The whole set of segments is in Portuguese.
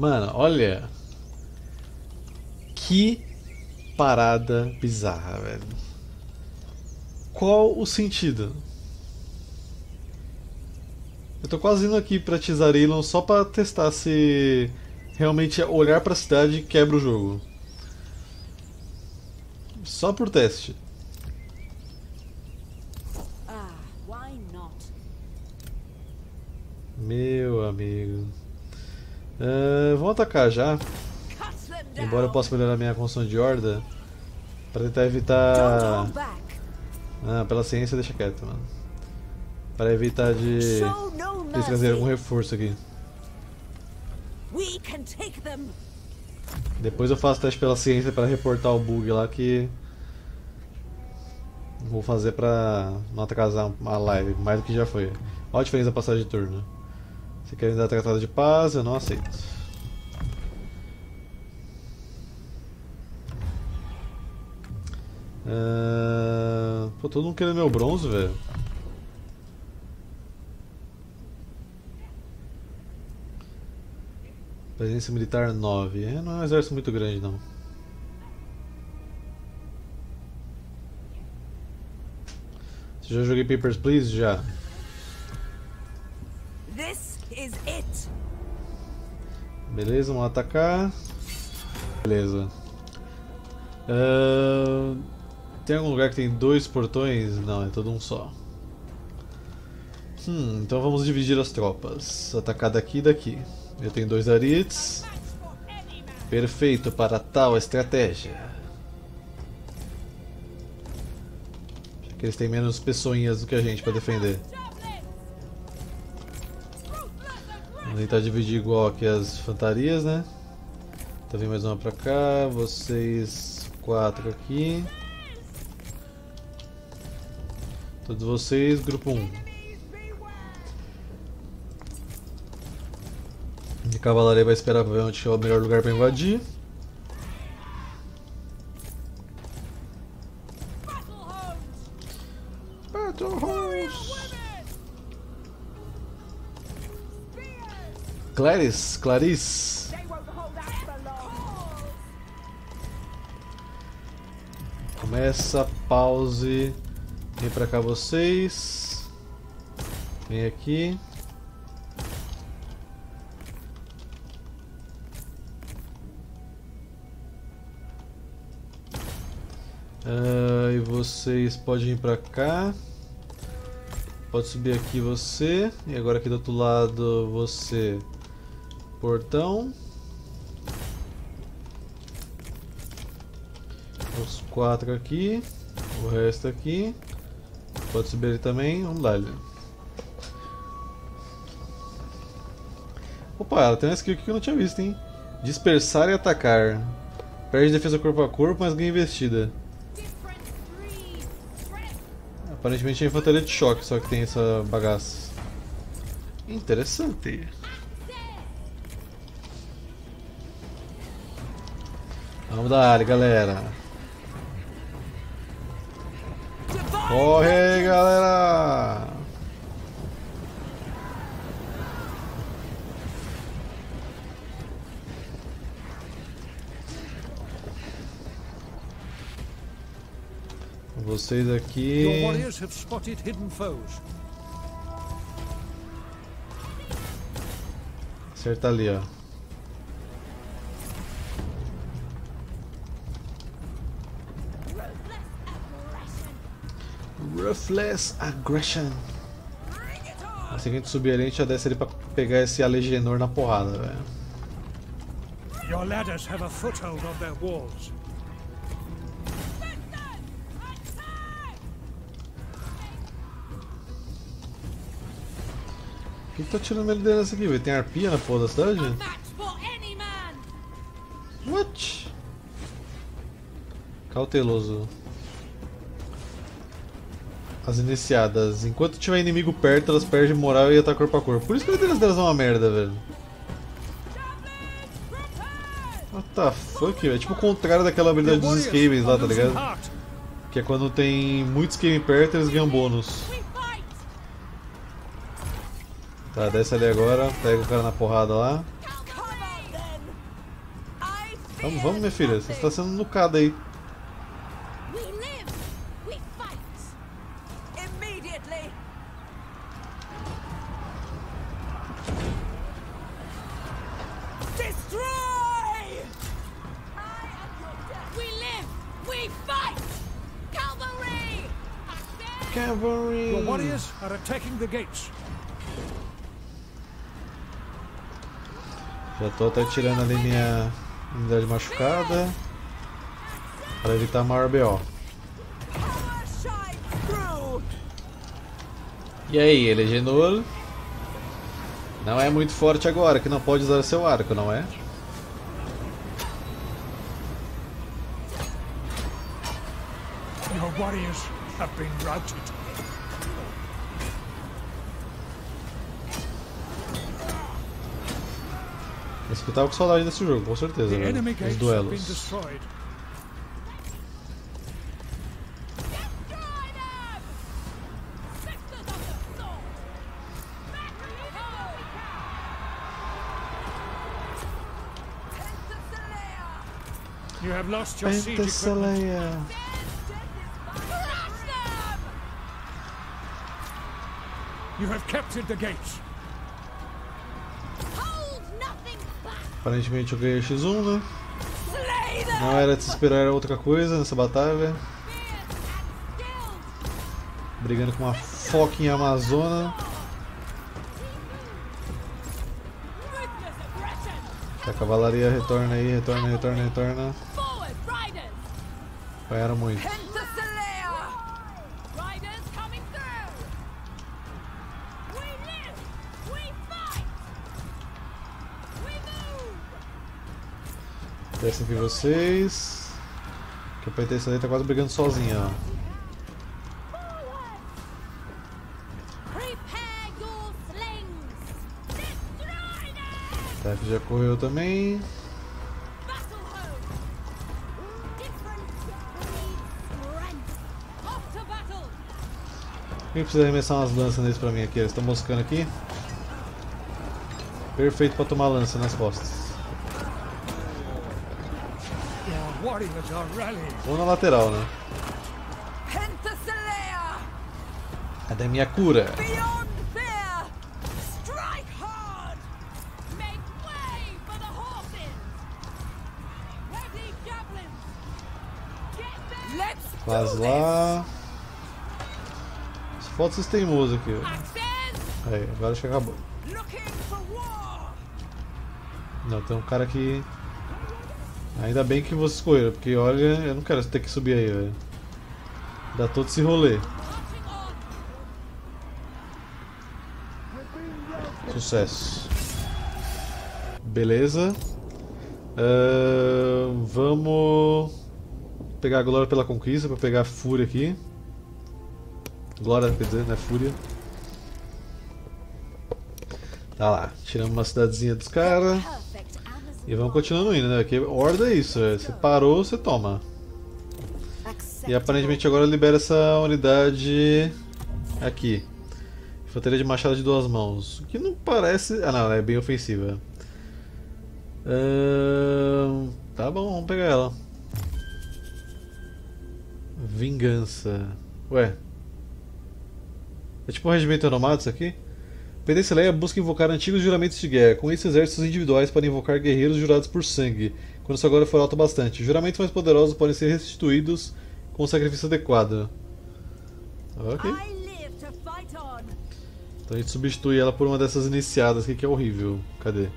Mano, olha. Que parada bizarra, velho. Qual o sentido? Eu tô quase indo aqui pra Tizarilon só pra testar se realmente olhar pra cidade quebra o jogo. Só por teste. Meu amigo. Vamos atacar já. Embora eu possa melhorar minha construção de horda. Pra tentar evitar... Ah, pela ciência deixa quieto, mano. Pra evitar de trazer algum reforço aqui. Depois eu faço teste pela ciência pra reportar o bug lá que... Vou fazer pra não atrasar a live, mais do que já foi. Olha a diferença da passagem de turno. Se querem dar tratado de paz, eu não aceito. Pô, todo mundo querendo meu bronze, velho. Presença militar 9. Não é um exército muito grande, não. Você já joguei Papers Please? Já. Beleza, vamos atacar. Beleza. Tem algum lugar que tem dois portões? Não, é todo um só. Então vamos dividir as tropas. Atacar daqui e daqui. Eu tenho dois arites. Perfeito para tal estratégia. Acho que eles têm menos pessoinhas do que a gente para defender. Vamos tentar dividir igual aqui as infantarias, né? Então vem mais uma pra cá, vocês quatro aqui. Todos vocês, grupo 1. A cavalaria vai esperar pra ver onde é o melhor lugar pra invadir. Clarice. Começa, pause. Vem pra cá vocês. Vem aqui. E vocês podem vir pra cá. Pode subir aqui você. E agora aqui do outro lado você. Portão. Os quatro aqui. O resto aqui. Pode subir ele também. Vamos lá. Opa, ela tem uma skill aqui que eu não tinha visto, hein? Dispersar e atacar. Perde defesa corpo a corpo, mas ganha investida. Aparentemente é infantaria de choque, só que tem essa bagaça. Interessante. Vamos dar área, galera. Corre, galera! Vocês aqui. Acerta ali, ó. Ruthless Aggression. Assim que a gente subir ali, a gente já desce ele pra pegar esse Alegenor na porrada, velho. Your ladders have a foothold on their walls. Por que tá tirando ele dessa aqui, velho? Tem arpia na porra da cidade? What? Cauteloso. As iniciadas, enquanto tiver inimigo perto, elas perdem moral e atacam corpo a corpo. Por isso que a liderança delas é uma merda, velho. What the fuck, velho? É tipo o contrário daquela habilidade dos Skaven lá, tá ligado? Que é quando tem muitos Skaven perto, eles ganham bônus. Tá, desce ali agora, pega o cara na porrada lá. Vamos, vamos, minha filha. Você está sendo nucada aí. Cavalry! Warriors are attacking the gates. Já tô até tirando ali minha unidade machucada para evitar maior BO. E aí, ele é Genol? Não é muito forte agora, que não pode usar seu arco, não é? Your warriors have been routed. Esse aqui eu tava com saudade desse jogo, com certeza, velho. Os duelos. Pentesileia. You have captured the gates. Aparentemente eu ganhei X1, né? Não era de se esperar outra coisa nessa batalha. Brigando com uma foca em Amazonas. A cavalaria retorna aí, retorna. Apanharam muito. Desce aqui vocês. Que a Pentesileia tá quase brigando sozinha, ó. Tá, que já correu também. Quem precisa arremessar umas lanças neles pra mim aqui? Eles estão moscando aqui. Perfeito pra tomar lança nas costas. Ou na lateral, né? Cadê minha cura? Faz lá. Só falta esses teimosos aqui. Aí, agora acho que acabou. Não, tem um cara aqui. Ainda bem que vocês correram, porque olha, eu não quero ter que subir aí, velho. Dá todo esse rolê. Sucesso. Beleza. Vamos pegar a glória pela conquista, pra pegar a fúria aqui. Glória, quer dizer, né? Fúria. Tá lá, tiramos uma cidadezinha dos caras. E vamos continuando indo, né? Porque horda é isso, véio. Você parou, você toma. E aparentemente agora libera essa unidade aqui. Infantaria de machado de 2 mãos. O que não parece... Ah não, é bem ofensiva. Tá bom, vamos pegar ela. Vingança. Ué. É tipo um regimento nomada isso aqui? Pentesileia busca invocar antigos juramentos de guerra, com esses exércitos individuais para invocar guerreiros jurados por sangue, quando isso agora for alto bastante. Juramentos mais poderosos podem ser restituídos com um sacrifício adequado. Ok. Então a gente substitui ela por uma dessas iniciadas aqui, que é horrível. Cadê?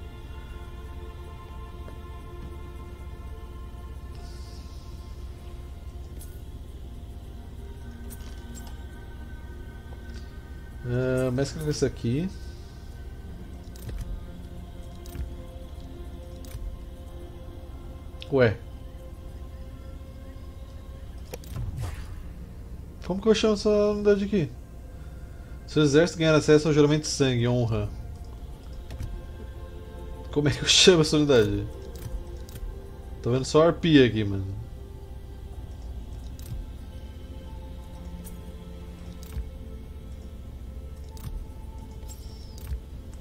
Mescla com isso aqui. Ué. Como que eu chamo essa unidade aqui? Seu exército ganha acesso ao juramento de sangue, honra. Como é que eu chamo essa unidade? Tô vendo só arpia aqui, mano.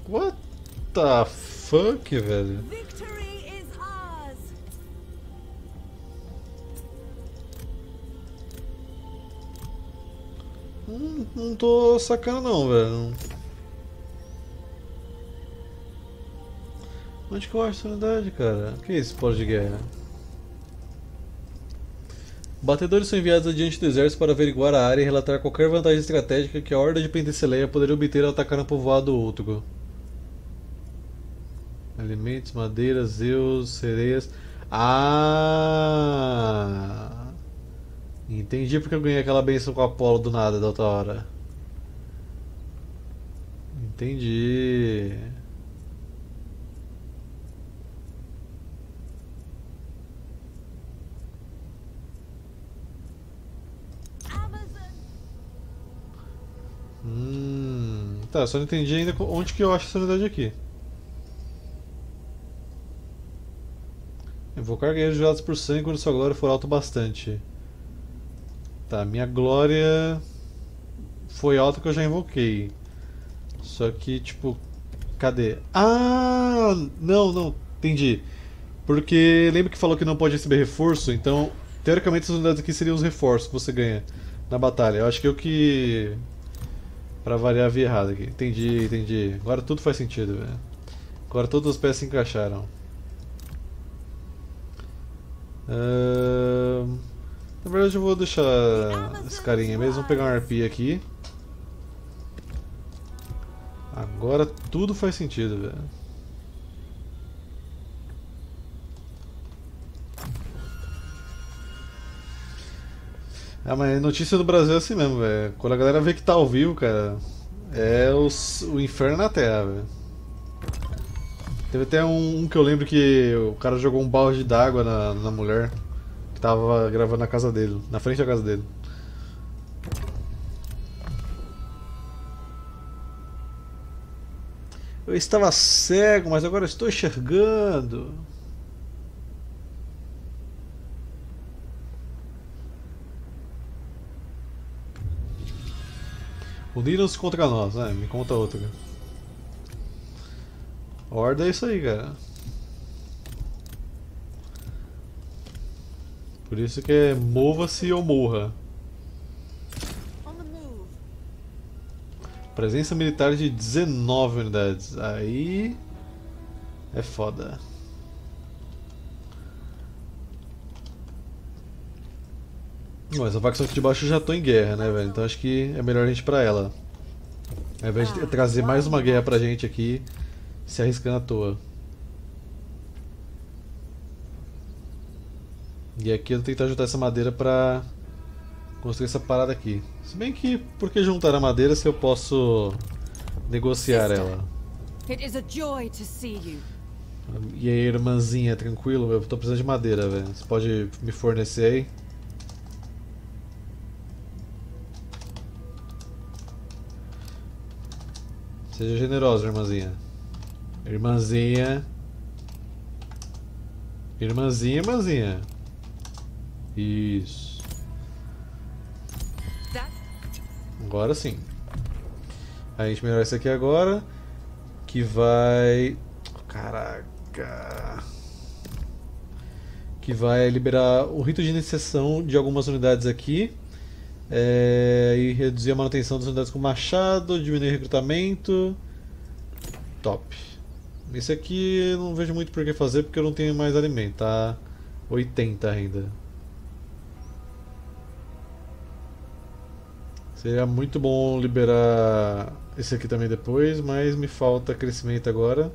What the fuck, velho? Não tô sacando não, velho. Onde que eu acho essa unidade, cara? O que é esse suporte de guerra? Batedores são enviados adiante do exército para averiguar a área e relatar qualquer vantagem estratégica que a horda de Pentesileia poderia obter ao atacar um povoado ou outro. Alimentos, madeiras, zeus, sereias... Ah! Entendi porque eu ganhei aquela benção com o Apollo do nada da outra hora. Entendi... Tá, só não entendi ainda onde que eu acho essa unidade aqui. Invocar guerreiros jurados por sangue quando sua glória for alta bastante. Tá, minha glória foi alta que eu já invoquei. Só que, tipo, cadê? Ah, não, entendi. Porque lembra que falou que não pode receber reforço? Então, teoricamente, essas unidades aqui seriam os reforços que você ganha na batalha. Eu acho que eu que... Pra variar, vi errado aqui. Entendi. Agora tudo faz sentido, velho. Agora todas as peças se encaixaram. Na verdade eu vou deixar esse carinha mesmo. Vou pegar uma arpia aqui. Agora tudo faz sentido, velho. Ah, mas notícia do Brasil é assim mesmo, velho. Quando a galera vê que tá ao vivo, cara, é o inferno na terra, velho. Teve até um que eu lembro que o cara jogou um balde d'água na mulher que tava gravando na casa dele, na frente da casa dele. Eu estava cego, mas agora estou enxergando. Uniram-se contra nós, né? Me conta outra. Horda é isso aí, cara. Por isso que é mova-se ou morra. Presença militar de 19 unidades. Aí... é foda. Bom, essa facção aqui de baixo eu já tô em guerra, né, velho? Então acho que é melhor a gente ir pra ela. Ao invés de trazer mais uma guerra pra gente aqui, se arriscando à toa. E aqui eu vou tentar juntar essa madeira pra construir essa parada aqui. Se bem que, por que juntar a madeira se eu posso negociar ela? E aí, irmãzinha, tranquilo? Eu tô precisando de madeira, velho. Você pode me fornecer aí? Seja generosa, irmãzinha. Irmãzinha. Isso. Agora sim. A gente melhora isso aqui agora. Que vai... Caraca. Que vai liberar o rito de iniciação de algumas unidades aqui. E reduzir a manutenção das unidades com machado, diminuir o recrutamento. Top. Esse aqui eu não vejo muito por que fazer porque eu não tenho mais alimento, tá 80 ainda. Seria muito bom liberar esse aqui também depois, mas me falta crescimento agora,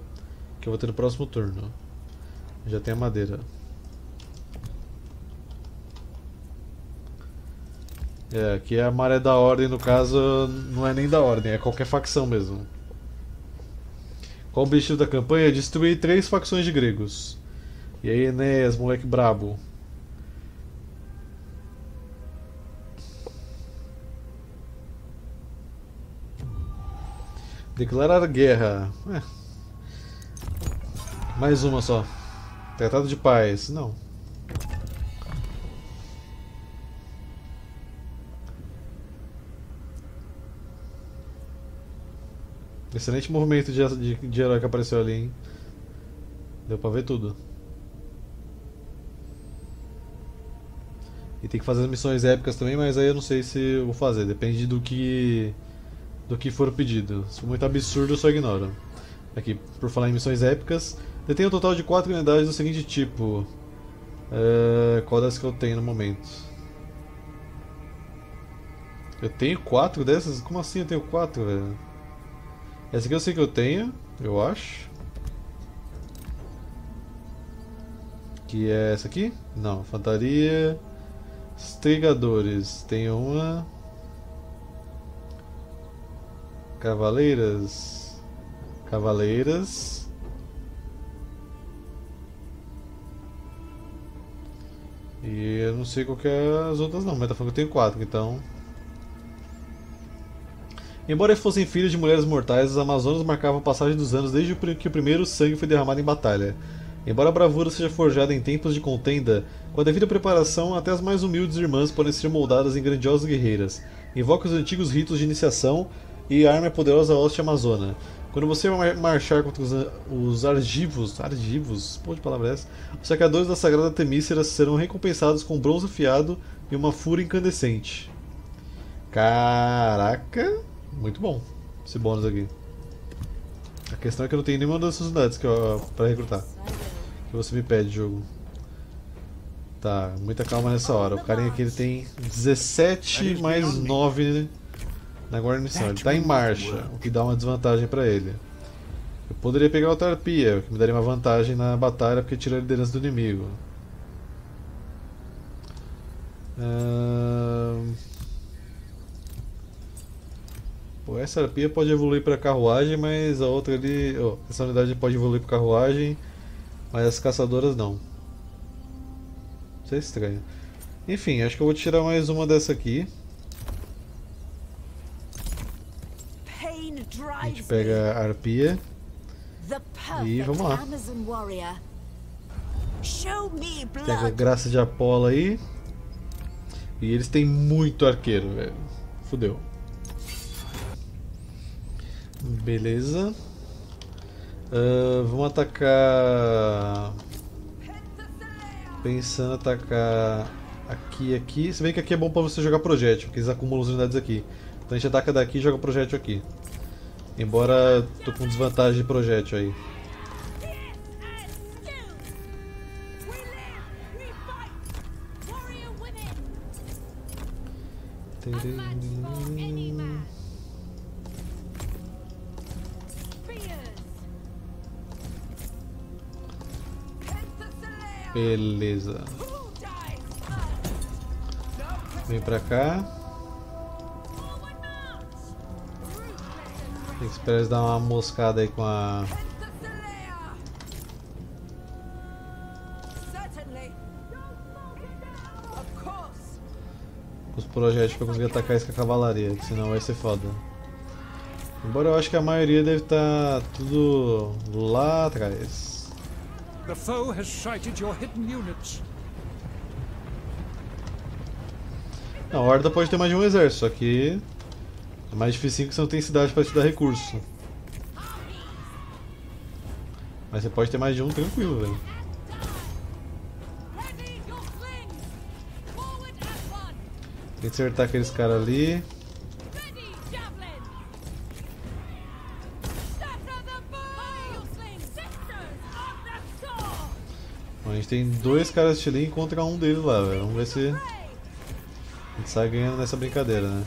que eu vou ter no próximo turno. Já tem a madeira. É, aqui é a maré da ordem, no caso, não é nem da ordem, é qualquer facção mesmo. Qual o objetivo da campanha? Destruir 3 facções de gregos. E aí, Enéas, moleque brabo. Declarar guerra. Mais uma só. Tratado de paz. Não. Excelente movimento de herói que apareceu ali, hein? Deu pra ver tudo. E tem que fazer as missões épicas também, mas aí eu não sei se eu vou fazer, depende do que for pedido. Se for muito absurdo, eu só ignoro. Aqui, por falar em missões épicas, detém um total de 4 unidades do seguinte tipo. Qual das que eu tenho no momento? Eu tenho 4 dessas? Como assim eu tenho 4, velho? Essa aqui eu sei que eu tenho, eu acho. Que é essa aqui? Não, infantaria... Estrigadores, tem uma... Cavaleiras... E eu não sei qual que é as outras não, mas tá falando que eu tenho 4, então... Embora fossem filhos de mulheres mortais, os Amazonas marcavam a passagem dos anos desde que o primeiro sangue foi derramado em batalha. Embora a bravura seja forjada em tempos de contenda, com a devida preparação, até as mais humildes irmãs podem ser moldadas em grandiosas guerreiras. Invoca os antigos ritos de iniciação e arma a poderosa hoste amazona. Quando você marchar contra os Argivos, pô, de palavra é essa? Os saqueadores da sagrada Temiscira serão recompensados com bronze afiado e uma fura incandescente. Caraca! Muito bom esse bônus aqui. A questão é que eu não tenho nenhuma dessas unidades pra recrutar. Que você me pede, jogo. Tá, muita calma nessa hora. O carinha aqui ele tem 17 mais 9 na guarnição. Ele tá em marcha, o que dá uma desvantagem pra ele. Eu poderia pegar outra harpia, o que me daria uma vantagem na batalha, porque tira a liderança do inimigo. Pô, essa harpia pode evoluir pra carruagem, mas a outra ali... Oh, essa unidade pode evoluir pra carruagem, mas as caçadoras não. Isso é estranho. Enfim, acho que eu vou tirar mais uma dessa aqui. A gente pega a harpia. E vamos lá. Pega a graça de Apollo aí. E eles têm muito arqueiro, velho. Fudeu. Beleza. Vamos atacar... Pensando em atacar aqui e aqui. Se bem que aqui é bom pra você jogar projétil, porque eles acumulam as unidades aqui. Então a gente ataca daqui e joga projétil aqui. Embora tô com desvantagem de projétil aí. Beleza. Vem pra cá. Tem que esperar eles dar uma moscada aí com a... Os projéteis pra conseguir atacar isso com a cavalaria, que senão vai ser foda. Embora eu acho que a maioria deve estar tudo lá atrás. The foe has sighted your hidden units. Não, a horda pode ter mais de um exército, só que é mais difícil que você não tem cidade para te dar recurso. Mas você pode ter mais de um tranquilo, velho. Tem que acertar aqueles caras ali. A gente tem 2 caras de Chilim contra um deles lá, velho. Vamos ver se a gente sai ganhando nessa brincadeira, né?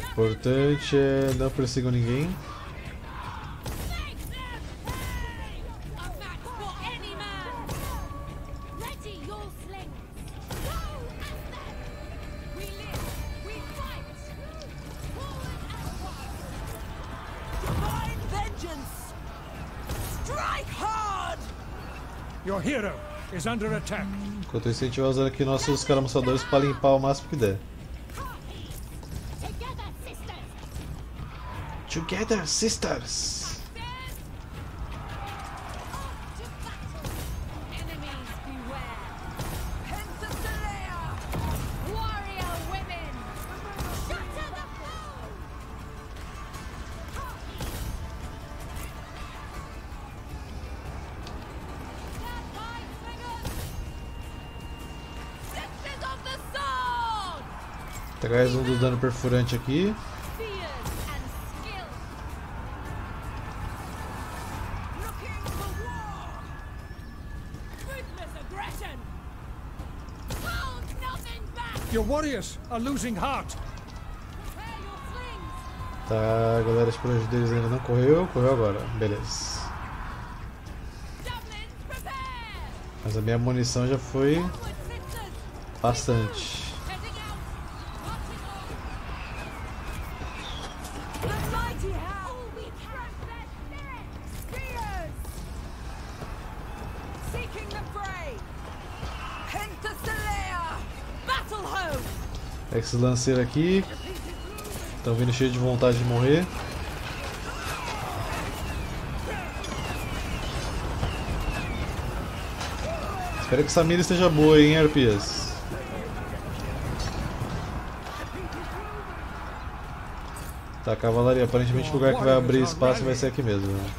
O importante é não persigam ninguém. Enquanto isso, a gente vai usando aqui nossos caramuçadores para limpar o máximo que der. Together, sisters! Pegar um dos dano perfurante aqui. Tá, galera, os planos deles ainda não correu. Correu agora, beleza. Mas a minha munição já foi bastante. É esses lanceiros aqui estão vindo cheio de vontade de morrer. Espero que essa mira esteja boa, hein, Arpias? Tá, a cavalaria, aparentemente o lugar que vai abrir espaço vai ser aqui mesmo. Né?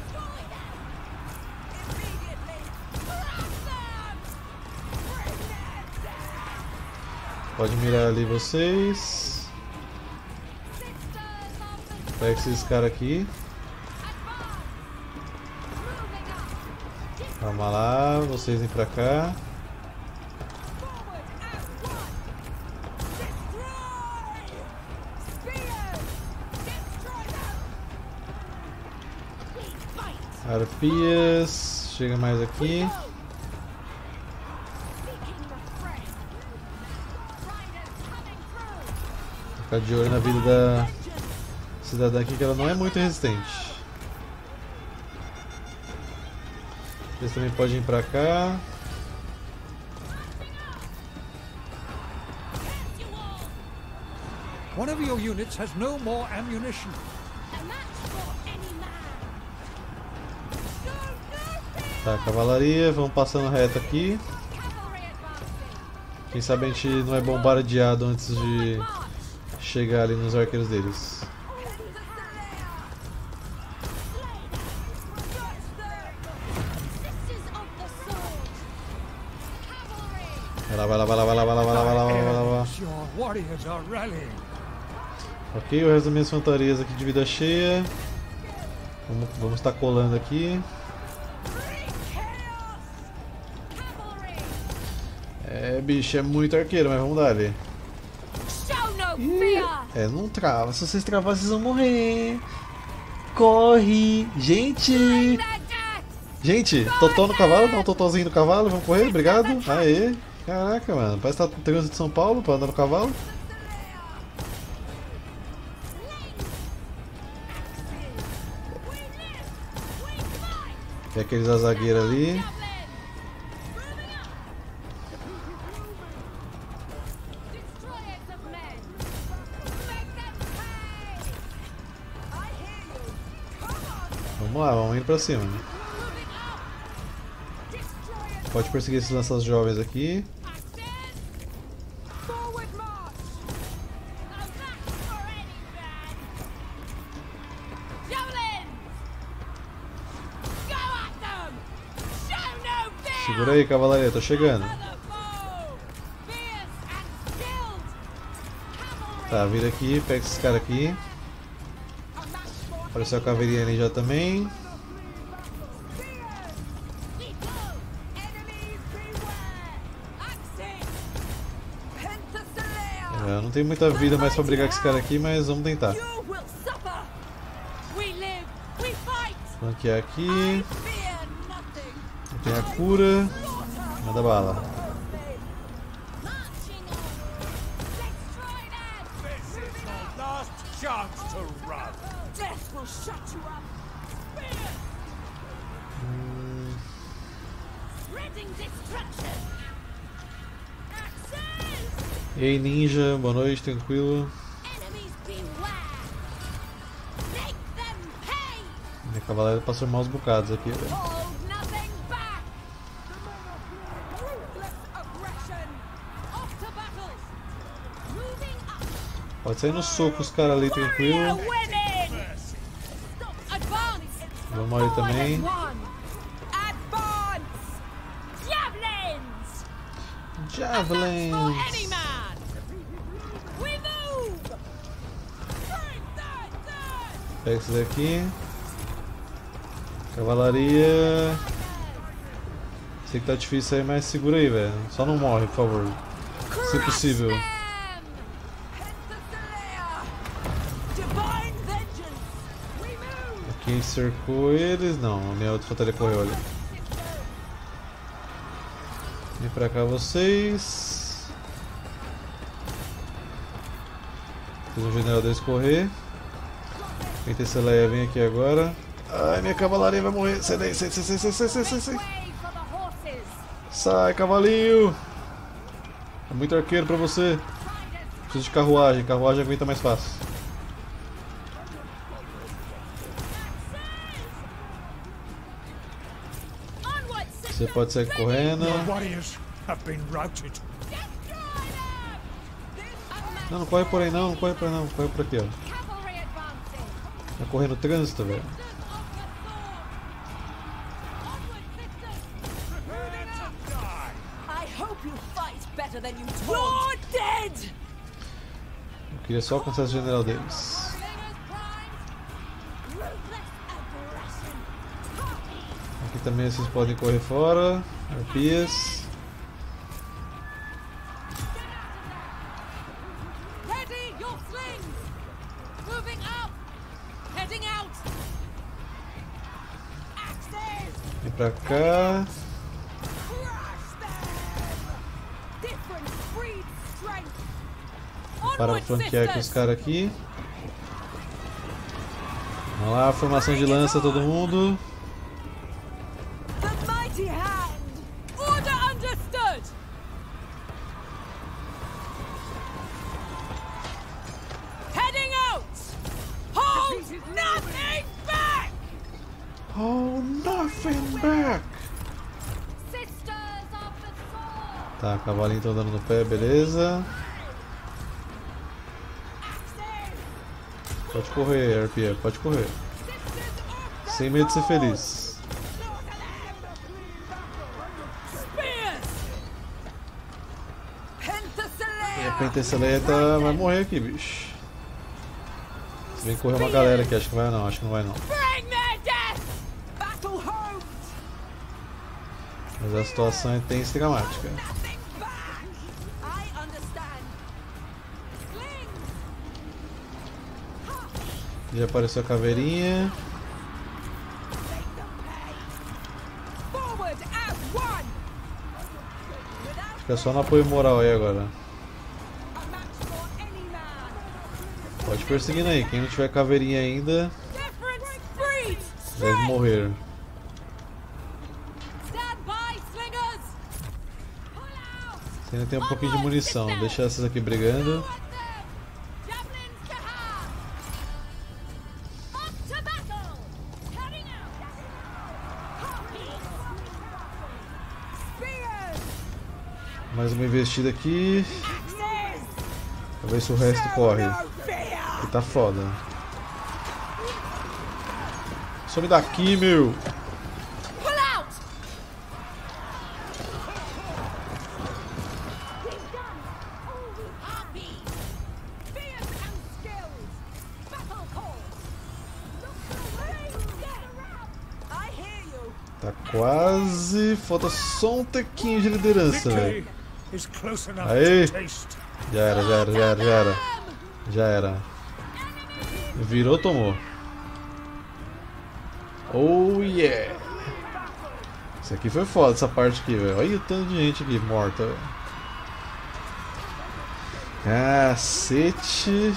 Pode mirar ali vocês. Pega esses caras aqui. Calma lá, vocês vêm pra cá. Arpias, chega mais aqui. Ficar de olho na vida da cidadã aqui, que ela não é muito resistente. Eles também podem ir pra cá. One of your units has no more ammunition. Tá, cavalaria, vamos passando reto aqui. Quem sabe a gente não é bombardeado antes de chegar ali nos arqueiros deles. Vai lá. Ok, o resto das minhas fantasias aqui de vida cheia. Vamos estar colando aqui. É, bicho, é muito arqueiro, mas vamos dar ali. É, não trava. Se vocês travar, vocês vão morrer. Corre! Gente! Gente, Totó no cavalo? Dá um Totózinho no cavalo, vamos correr, obrigado. Aê! Caraca, mano, parece que tá no trânsito de São Paulo pra andar no cavalo. Tem aqueles da zagueira ali. Vamos lá, vamos indo pra cima. Pode perseguir esses lanças jovens aqui. Segura aí, cavalaria, tô chegando. Tá, vira aqui, pega esses caras aqui. Apareceu a caveirinha ali já também. Eu não tenho muita vida mais pra brigar com esse cara aqui, mas vamos tentar. Flanquear aqui. Tem a cura. Manda bala. Ei, ninja, boa noite, tranquilo. Minha cavalaria passou maus bocados aqui. Pode sair no soco os caras ali, tranquilo. Vamos ali também. Javelins! Pega isso daqui. Cavalaria. Sei que tá difícil aí, mas segura aí, velho. Só não morre, por favor. Se possível. Aqui cercou eles. Não, a minha outra batalha correu ali. Vem pra cá vocês. Fiz um general deles correr. Pentesileia vem aqui agora. Ai, minha cavalaria vai morrer. Sai daí, sai. Sai, cavalinho. É muito arqueiro pra você. Preciso de carruagem. Carruagem aguenta mais fácil. Você pode sair correndo. Não, não corre por aí não. Não corre por aí não. Corre por aqui, ó. Tá correndo trânsito, velho. Eu queria só alcançar o general deles. Aqui também vocês podem correr fora. Arpias. Vem pra cá. Para flanquear com os caras aqui. Vamos lá, formação de lança todo mundo. Tá, cavalinho tá andando no pé, beleza. Pode correr, Arpia, pode correr. Sem medo de ser feliz. E a Pentesileia tá... vai morrer aqui, bicho. Se bem que correr uma galera aqui, acho que vai não, acho que não vai não. Mas a situação é tensa e dramática. Já apareceu a caveirinha. Fica só no apoio moral aí agora. Pode perseguindo aí. Quem não tiver caveirinha ainda deve morrer. Você ainda tem um pouquinho de munição. Deixa essas aqui brigando. Mais uma investida aqui. Pra ver se o resto corre. Que tá foda. Some daqui, meu! Tá quase. Falta só um tequinho de liderança, velho. Aí! Já era. Virou, tomou. Oh yeah! Isso aqui foi foda, essa parte aqui, velho. Olha o tanto de gente aqui morta, velho. Cacete!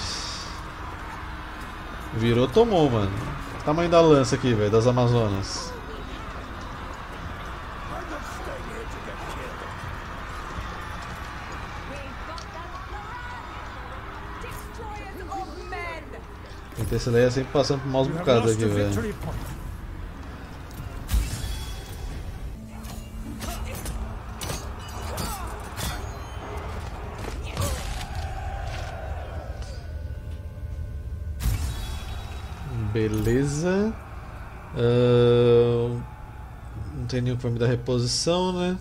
Virou, tomou, mano. O tamanho da lança aqui, velho, das Amazonas. Pentesileia sempre passando por maus bocados aqui, velho. Beleza. Não tem nenhum que vai me dar reposição, né?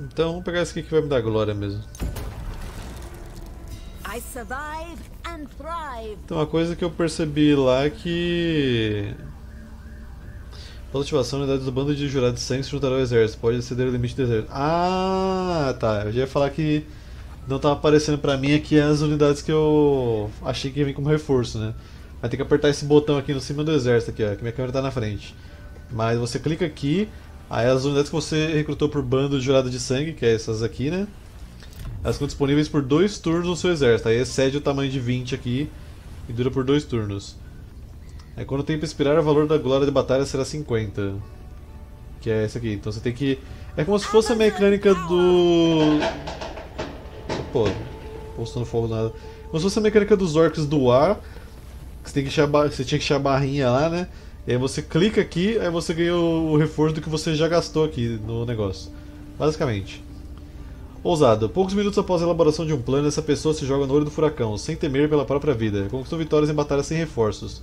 Então vamos pegar esse aqui que vai me dar glória mesmo. I survive and Então, a coisa que eu percebi lá é que... Após a ativação, unidades do bando de jurados de sangue se juntarão ao exército. Pode exceder o limite do exército. Ah, tá. Eu já ia falar que não tava aparecendo pra mim aqui as unidades que eu achei que ia vir como reforço, né? Vai ter que apertar esse botão aqui no cima do exército, aqui, ó, que minha câmera tá na frente. Mas você clica aqui, aí as unidades que você recrutou por bando de jurado de sangue, que é essas aqui, né? Elas ficam disponíveis por 2 turnos no seu exército. Aí excede o tamanho de 20 aqui e dura por 2 turnos. Aí quando o tempo expirar, o valor da glória de batalha será 50. Que é essa aqui. Então você tem que... É como se fosse a mecânica do... Pô, não postando fogo nada. Como se fosse a mecânica dos orcs do ar. Que você, você tinha que encher a barrinha lá, né? E aí você clica aqui, aí você ganha o reforço do que você já gastou aqui no negócio. Basicamente. Ousado. Poucos minutos após a elaboração de um plano, essa pessoa se joga no olho do furacão, sem temer pela própria vida. Conquistou vitórias em batalhas sem reforços.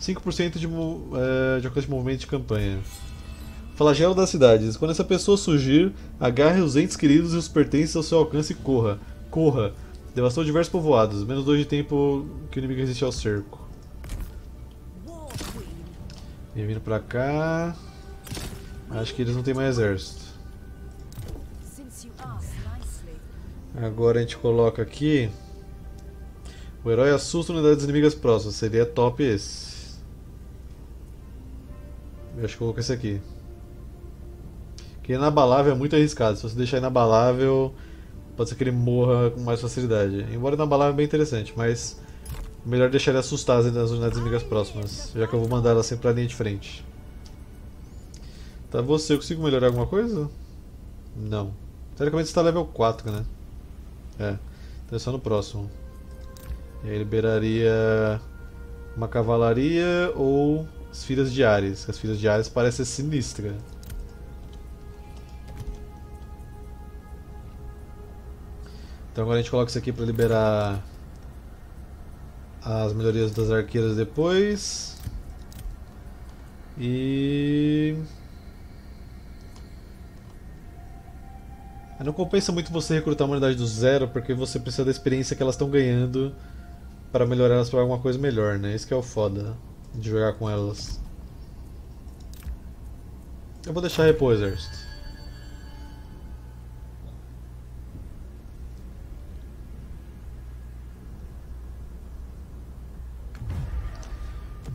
5% de alcance de movimento de campanha. Flagelo das cidades. Quando essa pessoa surgir, agarre os entes queridos e os pertences ao seu alcance e corra. Corra. Devastou diversos povoados. Menos 2 de tempo que o inimigo resiste ao cerco. Vem vindo pra cá. Acho que eles não têm mais exército. Agora a gente coloca aqui. O herói assusta unidades inimigas próximas. Seria top esse. Eu acho que eu coloco esse aqui. Porque inabalável é muito arriscado. Se você deixar inabalável, pode ser que ele morra com mais facilidade. Embora inabalável é bem interessante, mas melhor deixar ele assustar as unidades inimigas próximas, já que eu vou mandar ela sempre pra linha de frente. Tá, você, eu consigo melhorar alguma coisa? Não. Teoricamente você tá level 4, né? É, então é só no próximo. E aí liberaria uma cavalaria ou esferas de Ares, que as esferas de Ares parecem sinistra. Então agora a gente coloca isso aqui para liberar as melhorias das arqueiras depois. E... não compensa muito você recrutar uma unidade do zero, porque você precisa da experiência que elas estão ganhando para melhorar elas para alguma coisa melhor, né? Isso que é o foda de jogar com elas. Eu vou deixar repor o exército.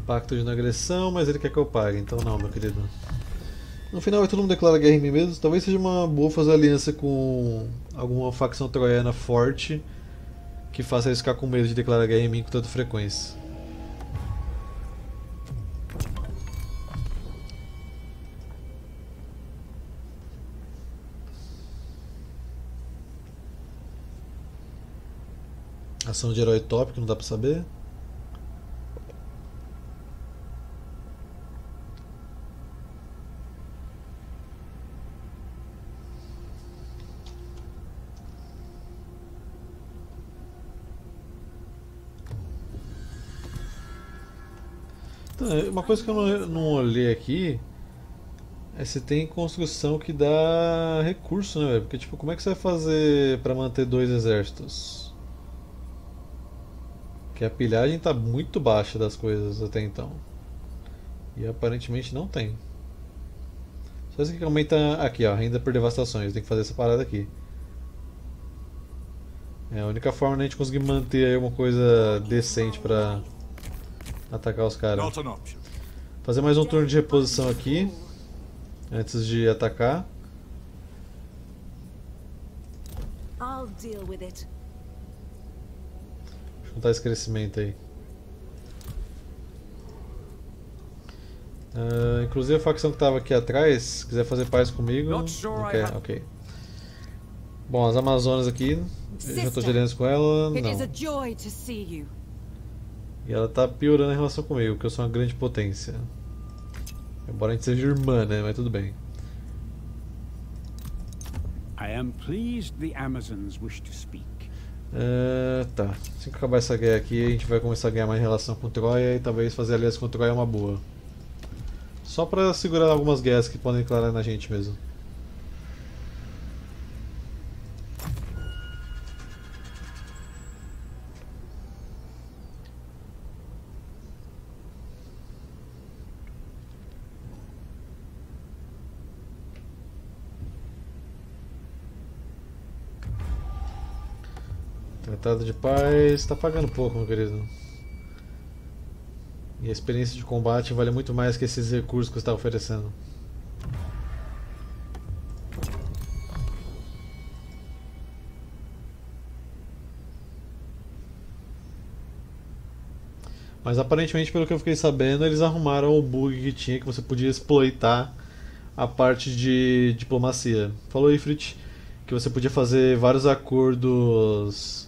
Pacto de não agressão, mas ele quer que eu pague, então não, meu querido. No final, todo mundo declara guerra em mim mesmo. Talvez seja uma boa fazer aliança com alguma facção troiana forte que faça eles ficar com medo de declarar guerra em mim com tanta frequência. Ação de herói top, que não dá pra saber. Uma coisa que eu não olhei aqui é se tem construção que dá recurso, né, velho? Porque, tipo, como é que você vai fazer pra manter 2 exércitos? Porque a pilhagem tá muito baixa das coisas até então. E aparentemente não tem. Só isso aqui que aumenta aqui, ó, renda por devastações. Tem que fazer essa parada aqui. É a única forma de a gente conseguir manter aí uma coisa decente pra... atacar os caras. Fazer mais um turno de reposição aqui antes de atacar. Vou juntar esse crescimento aí. Inclusive a facção que estava aqui atrás, se quiser fazer paz comigo. Não quer? Ok. Bom, as Amazonas aqui, eu já estou gerando com ela. Não. E ela tá piorando a relação comigo, porque eu sou uma grande potência. Embora a gente seja irmã, né? Mas tudo bem. Tá. Assim que acabar essa guerra aqui, a gente vai começar a ganhar mais relação com Troia e talvez fazer aliança com Troia é uma boa. Só pra segurar algumas guerras que podem declarar na gente mesmo. Tratado de paz está pagando pouco, meu querido. E a experiência de combate vale muito mais que esses recursos que você está oferecendo. Mas aparentemente, pelo que eu fiquei sabendo, eles arrumaram o bug que tinha, que você podia exploitar a parte de diplomacia. Falou, Ifrit, que você podia fazer vários acordos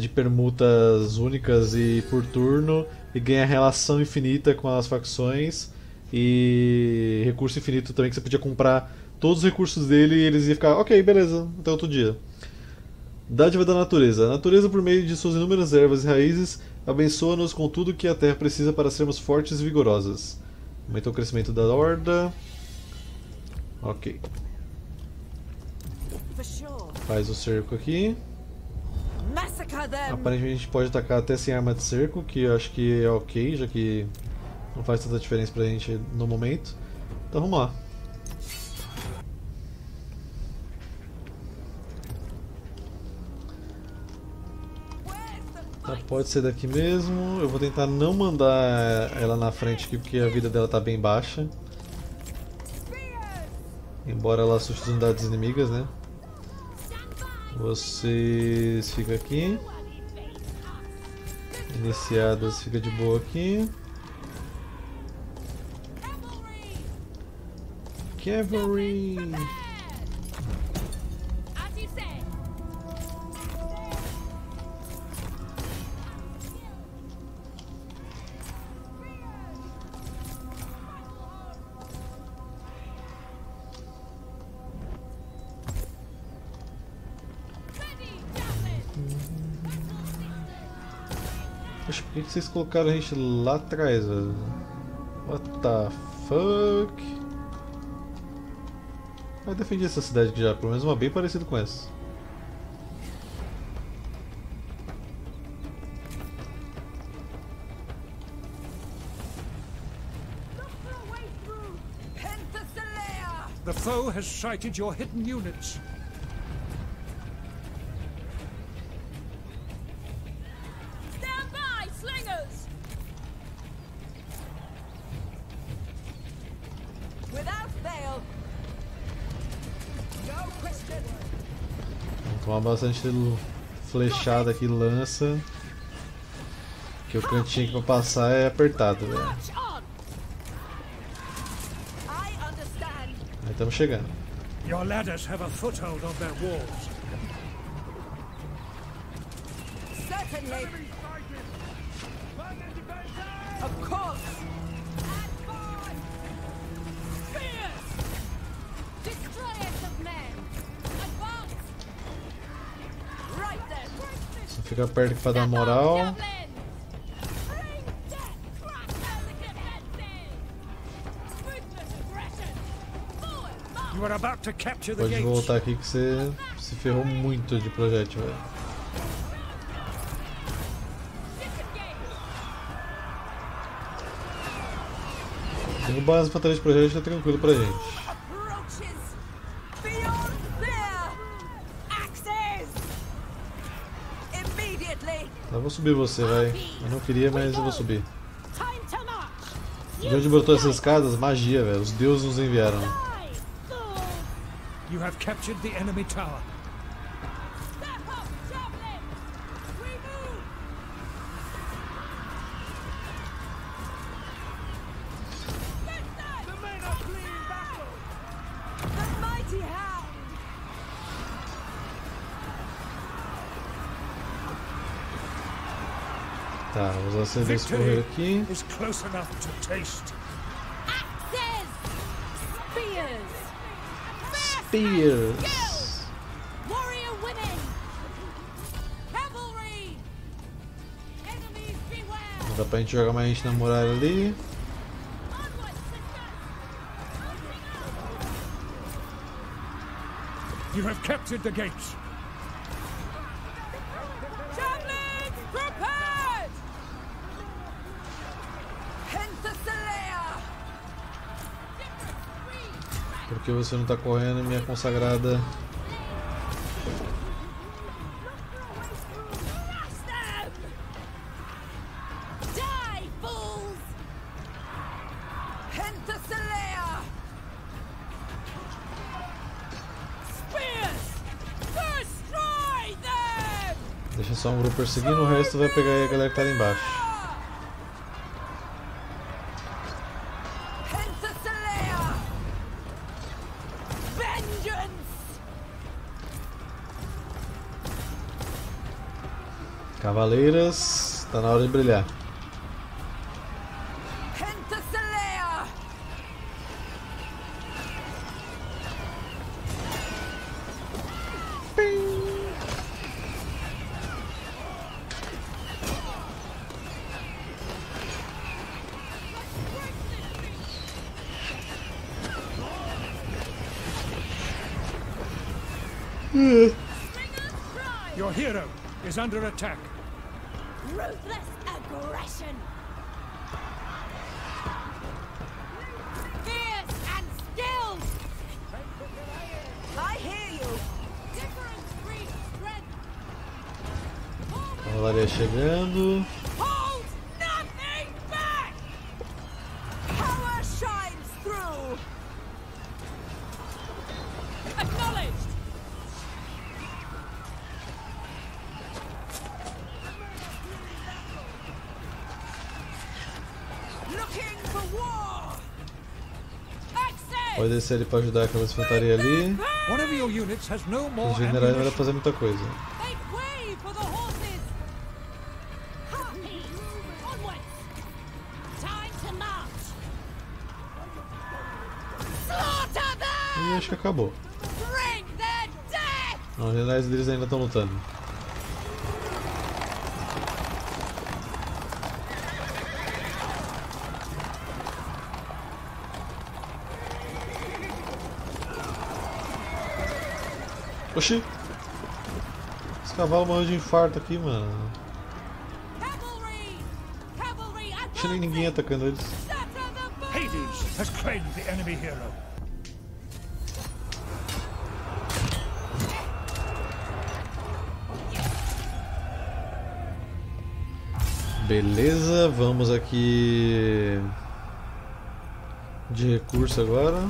de permutas únicas e por turno, e ganhar relação infinita com as facções, e recurso infinito também, que você podia comprar todos os recursos dele e eles iam ficar, ok, beleza, até outro dia. Dádiva da natureza. A natureza, por meio de suas inúmeras ervas e raízes, abençoa-nos com tudo que a terra precisa para sermos fortes e vigorosas. Aumentou o crescimento da horda. Ok. Faz o cerco aqui. Aparentemente a gente pode atacar até sem arma de cerco, que eu acho que é ok, já que não faz tanta diferença pra gente no momento. Então vamos lá. Tá, pode ser daqui mesmo. Eu vou tentar não mandar ela na frente aqui, porque a vida dela tá bem baixa. Embora ela assuste as unidades inimigas, né? Vocês ficam aqui. Iniciadas fica de boa aqui. Cavalry! Por que vocês colocaram a gente lá atrás, velho? What the fuck? Eu defendi essa cidade já, pelo menos uma bem parecida com essa. The foe has sighted your hidden units. Bastante flechada aqui, lança. Que o cantinho pra passar é apertado, velho. Aí estamos chegando. Your ladders have a foothold on their walls. Certainly. Of course. Fica perto para dar moral. Pode voltar aqui que você se ferrou muito de projétil, velho. Derrubar as batalhas de projétil é tranquilo pra gente. Eu vou subir você, vai. Eu não queria, mas eu vou subir. De onde brotou essas casas? Magia, velho. Os deuses nos enviaram. Tá, vamos acender esse correio aqui. Spears! Não dá pra gente jogar mais gente na muralha ali. You have captured the gates. Porque você não tá correndo, minha consagrada. Deixa só um grupo perseguindo, o resto vai pegar aí a galera que tá ali embaixo. Cavaleiras, tá na hora de brilhar. Pentesileia. Your hero is under attack. Ruthless aggression. Fierce and skilled. I hear you. Different breed strength. Cavalaria chegando. Hold nothing back. Power shines through. Acknowledged. Pode descer ali para ajudar aquela infantaria ali. Os generais não vão fazer muita coisa. E acho que acabou. Não, os generais deles ainda estão lutando. Oxi! Esse cavalo morreu de infarto aqui, mano. Não tem ninguém atacando eles. Hades has claimed the enemy hero. Beleza, vamos aqui de recurso agora.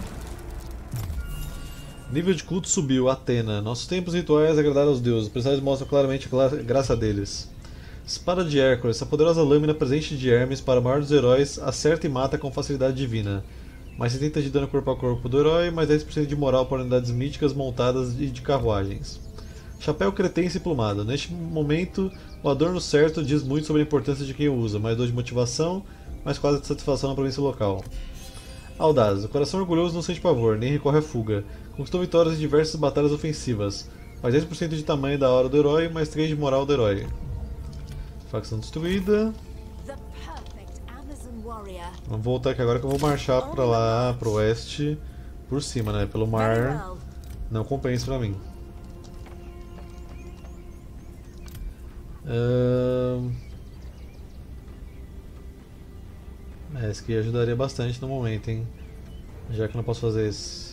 Nível de culto subiu, Atena. Nossos templos rituais agradaram aos deuses. Os presságios mostram claramente a graça deles. Espada de Hércules. A poderosa lâmina presente de Hermes para o maior dos heróis acerta e mata com facilidade divina. Mais 70 de dano corpo a corpo do herói, mais 10% de moral para unidades míticas montadas e de carruagens. Chapéu cretense e plumado. Neste momento, o adorno certo diz muito sobre a importância de quem o usa. Mais 2 de motivação, mais 4 de satisfação na província local. Audaz. O coração orgulhoso não sente pavor, nem recorre à fuga. Conquistou vitórias em diversas batalhas ofensivas. Mais 10% de tamanho da aura do herói, mais 3 de moral do herói. Facção destruída. Vamos voltar aqui agora que eu vou marchar pra lá, pro oeste. Por cima, né? Pelo mar. Não compensa pra mim. Esse aqui ajudaria bastante no momento, hein? Já que eu não posso fazer esse.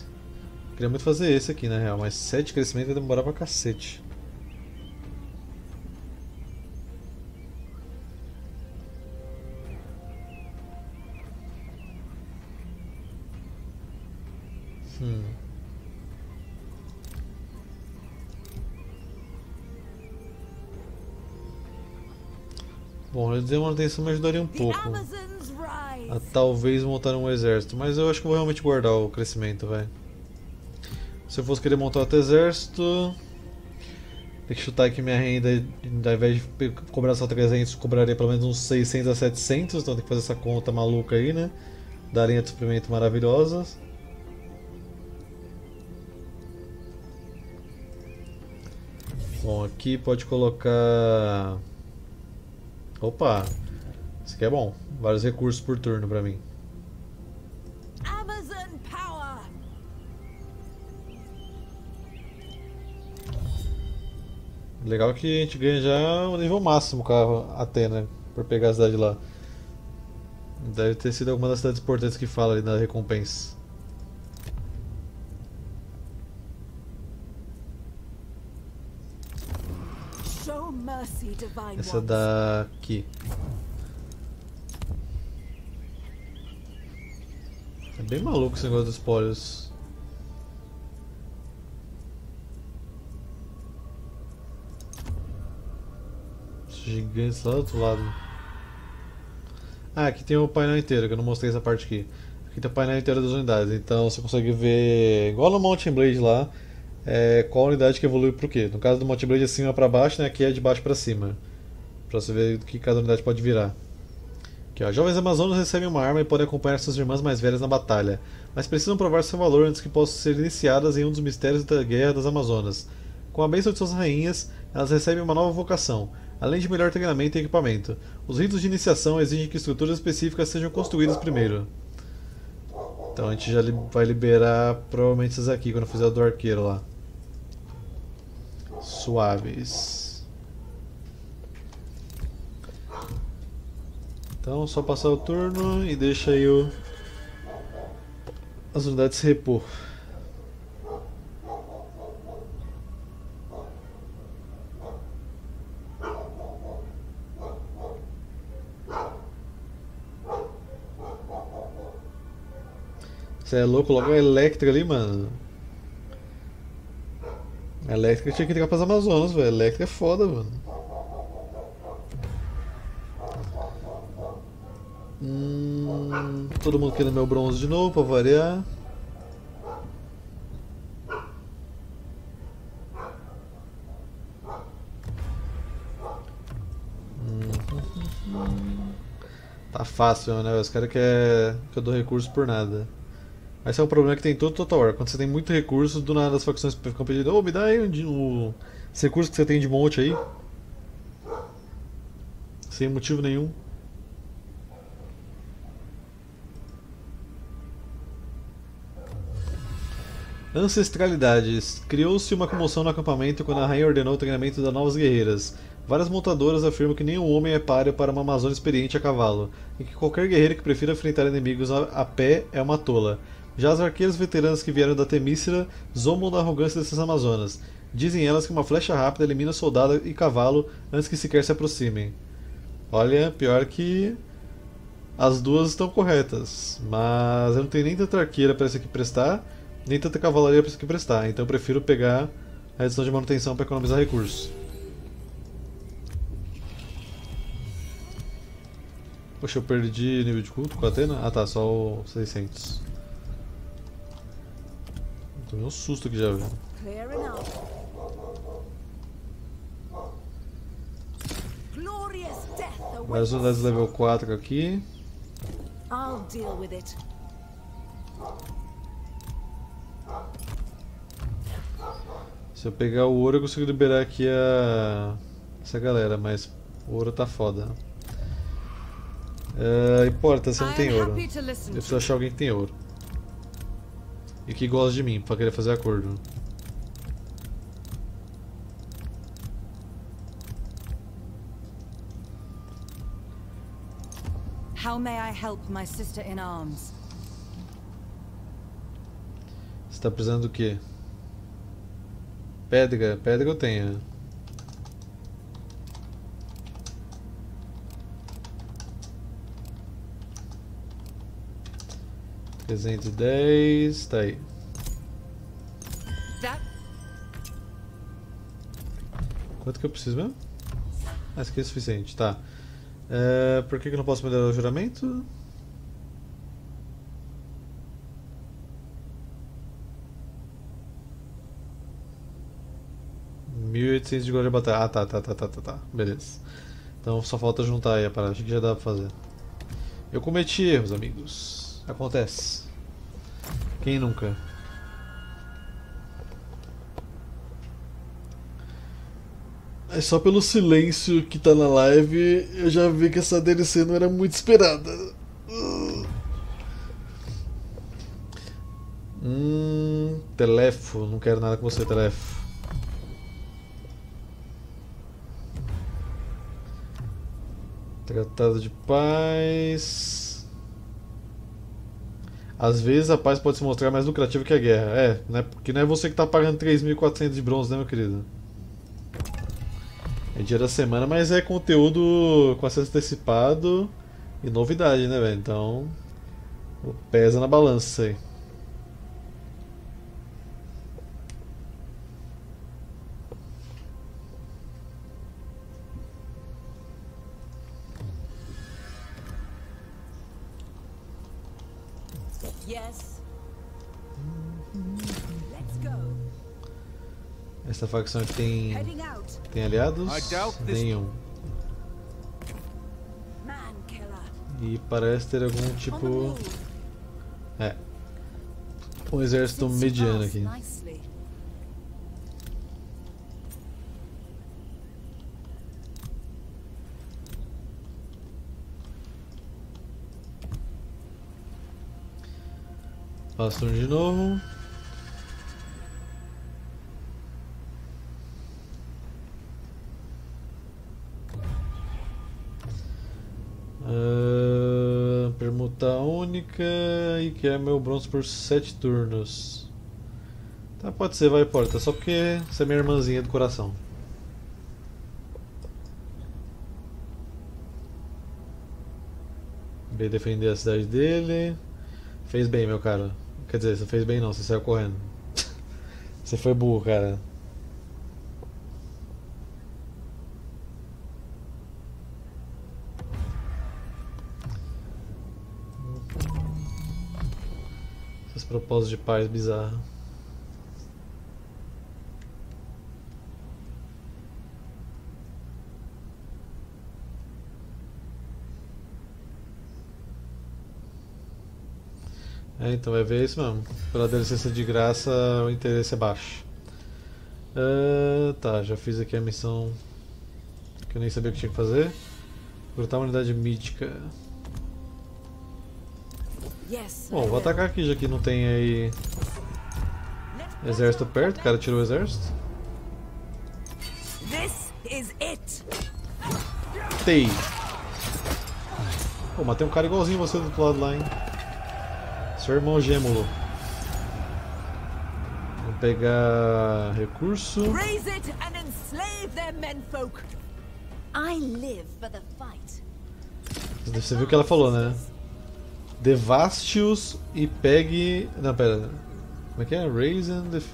Queria muito fazer esse aqui na real, mas 7 crescimento vai demorar pra cacete. Bom, eu dei uma manutenção me ajudaria um pouco. A talvez montar um exército, mas eu acho que vou realmente guardar o crescimento, velho. Se eu fosse querer montar outro exército, tem que chutar aqui minha renda, ao invés de cobrar só 300, cobraria pelo menos uns 600 a 700, então tem que fazer essa conta maluca aí, né? Da linha de suprimento maravilhosas. Bom, aqui pode colocar... Opa! Isso aqui é bom. Vários recursos por turno pra mim. Legal que a gente ganha já o nível máximo com a Atena, por pegar a cidade lá. Deve ter sido alguma das cidades importantes que fala ali na recompensa. Essa daqui. É bem maluco esse negócio dos pólios. gigantes lá do outro lado. Ah, aqui tem o painel inteiro, que eu não mostrei essa parte aqui. Aqui tem o painel inteiro das unidades, então você consegue ver, igual no Mount and Blade lá, qual unidade que evolui pro quê. No caso do Mount and Blade é de cima pra baixo, né? Aqui é de baixo pra cima, pra você ver o que cada unidade pode virar. Aqui, ó, jovens amazonas recebem uma arma e podem acompanhar suas irmãs mais velhas na batalha, mas precisam provar seu valor antes que possam ser iniciadas em um dos mistérios da Guerra das Amazonas. Com a bênção de suas rainhas, elas recebem uma nova vocação, além de melhor treinamento e equipamento. Os ritos de iniciação exigem que estruturas específicas sejam construídas primeiro. Então a gente já vai liberar provavelmente essas aqui quando fizer o do arqueiro lá. Suaves. Então, só passar o turno e deixa aí as unidades se repor. Você é louco? Logo a Electra ali, mano. A Electra tinha que entregar para as Amazonas, velho. A Electra é foda, mano. Todo mundo querendo meu bronze de novo, pra variar. Tá fácil, né? Os caras querem que eu dou recurso por nada. Esse é o problema que tem todo Total War. Quando você tem muito recurso, do nada as facções ficam pedindo: "Ô, me dá aí esse recurso que você tem de monte aí." Sem motivo nenhum. Ancestralidades. Criou-se uma comoção no acampamento quando a rainha ordenou o treinamento das novas guerreiras. Várias montadoras afirmam que nenhum homem é páreo para uma amazona experiente a cavalo, e que qualquer guerreiro que prefira enfrentar inimigos a pé é uma tola. Já as arqueiras veteranas que vieram da Temiscira zombam da arrogância dessas amazonas. Dizem elas que uma flecha rápida elimina soldado e cavalo antes que sequer se aproximem. Olha, pior que as duas estão corretas, mas eu não tenho nem tanta arqueira para isso aqui prestar, nem tanta cavalaria para isso que prestar, então eu prefiro pegar a redução de manutenção para economizar recursos. Poxa, eu perdi nível de culto com a Atena? Ah tá, só o 600. Tomei um susto aqui já, velho. Mais unidades level 4 aqui. I'll deal with it. Se eu pegar o ouro eu consigo liberar aqui essa galera, mas o ouro tá foda. Importa se não tem ouro. Eu preciso achar alguém que tem ouro e que gosta de mim pra querer fazer acordo. How may I help my sister in arms? Você tá precisando do quê? Pedra, pedra eu tenho. $310, tá aí. Quanto que eu preciso mesmo? Ah, isso aqui é suficiente, tá. Por que eu não posso melhorar o juramento? $1.800 de glória de batalha. Ah, tá. Beleza. Então só falta juntar aí a parada. Acho que já dá pra fazer. Eu cometi erros, amigos. Acontece. Quem nunca? É só pelo silêncio que tá na live, eu já vi que essa DLC não era muito esperada. Telefo. Não quero nada com você, Telefo. Tratado de paz. Às vezes a paz pode se mostrar mais lucrativa que a guerra. É, né? Porque não é você que tá pagando 3.400 de bronze, né, meu querido? É dia da semana, mas é conteúdo com acesso antecipado e novidade, né, velho? Então, pesa na balança aí. Essa facção aqui tem aliados? Nenhum. E parece ter algum tipo... É. Um exército mediano aqui. Passam de novo. Permuta única e quer meu bronze por 7 turnos. Tá, pode ser, vai porta, só porque você é minha irmãzinha do coração. Veio defender a cidade dele. Fez bem, meu cara. Quer dizer, você fez bem não, você saiu correndo. Você foi burro, cara. Esses propósitos de paz bizarro. É, então vai ver isso mesmo. Pela DLC ser de graça, o interesse é baixo. Tá, já fiz aqui a missão que eu nem sabia o que tinha que fazer. Cortar uma unidade mítica. Bom, vou atacar aqui, já que não tem aí exército perto. O cara tirou o exército. Tei! Pô, matei um cara igualzinho você do outro lado lá, hein? Seu irmão Gêmulo. Vou pegar recurso. Você viu o que ela falou, né? Devaste-os e pegue. Não, pera. Como é que é? Raise and def...